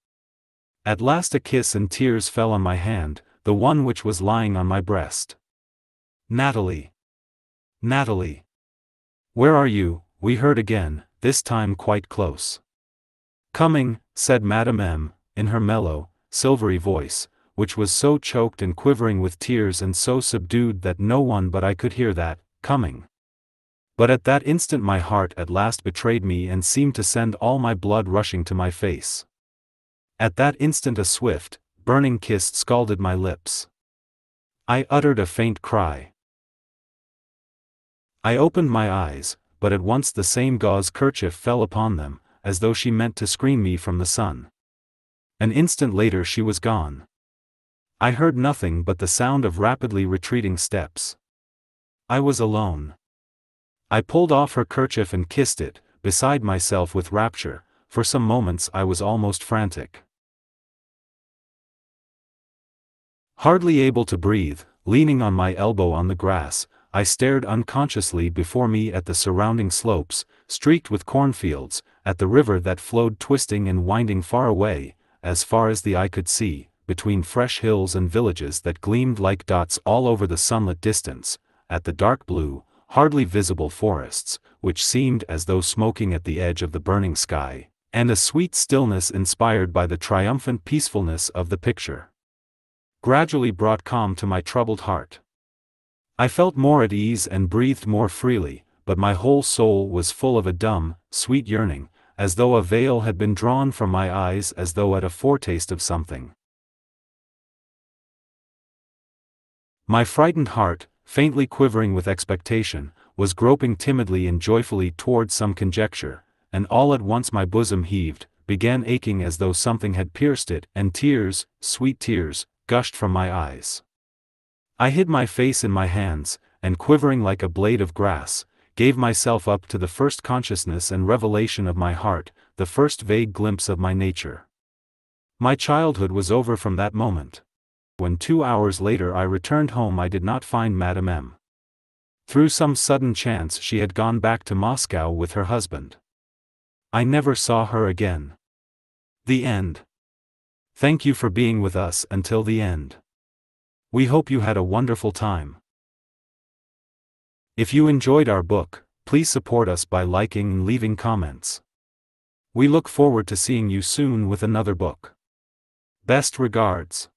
At last a kiss and tears fell on my hand, the one which was lying on my breast. Natalie. Natalie. Where are you? We heard again, this time quite close. Coming, said Madame M, in her mellow, silvery voice, which was so choked and quivering with tears and so subdued that no one but I could hear that, coming. But at that instant my heart at last betrayed me and seemed to send all my blood rushing to my face. At that instant a swift, burning kiss scalded my lips. I uttered a faint cry. I opened my eyes, but at once the same gauze kerchief fell upon them, as though she meant to screen me from the sun. An instant later she was gone. I heard nothing but the sound of rapidly retreating steps. I was alone. I pulled off her kerchief and kissed it, beside myself with rapture. For some moments I was almost frantic. Hardly able to breathe, leaning on my elbow on the grass, I stared unconsciously before me at the surrounding slopes, streaked with cornfields, at the river that flowed twisting and winding far away, as far as the eye could see, between fresh hills and villages that gleamed like dots all over the sunlit distance, at the dark blue, hardly visible forests, which seemed as though smoking at the edge of the burning sky, and a sweet stillness inspired by the triumphant peacefulness of the picture gradually brought calm to my troubled heart. I felt more at ease and breathed more freely, but my whole soul was full of a dumb, sweet yearning, as though a veil had been drawn from my eyes, as though at a foretaste of something. My frightened heart, faintly quivering with expectation, was groping timidly and joyfully toward some conjecture, and all at once my bosom heaved, began aching as though something had pierced it, and tears, sweet tears, gushed from my eyes. I hid my face in my hands, and quivering like a blade of grass, gave myself up to the first consciousness and revelation of my heart, the first vague glimpse of my nature. My childhood was over from that moment. When 2 hours later I returned home, I did not find Madame M. Through some sudden chance she had gone back to Moscow with her husband. I never saw her again. The end. Thank you for being with us until the end. We hope you had a wonderful time. If you enjoyed our book, please support us by liking and leaving comments. We look forward to seeing you soon with another book. Best regards.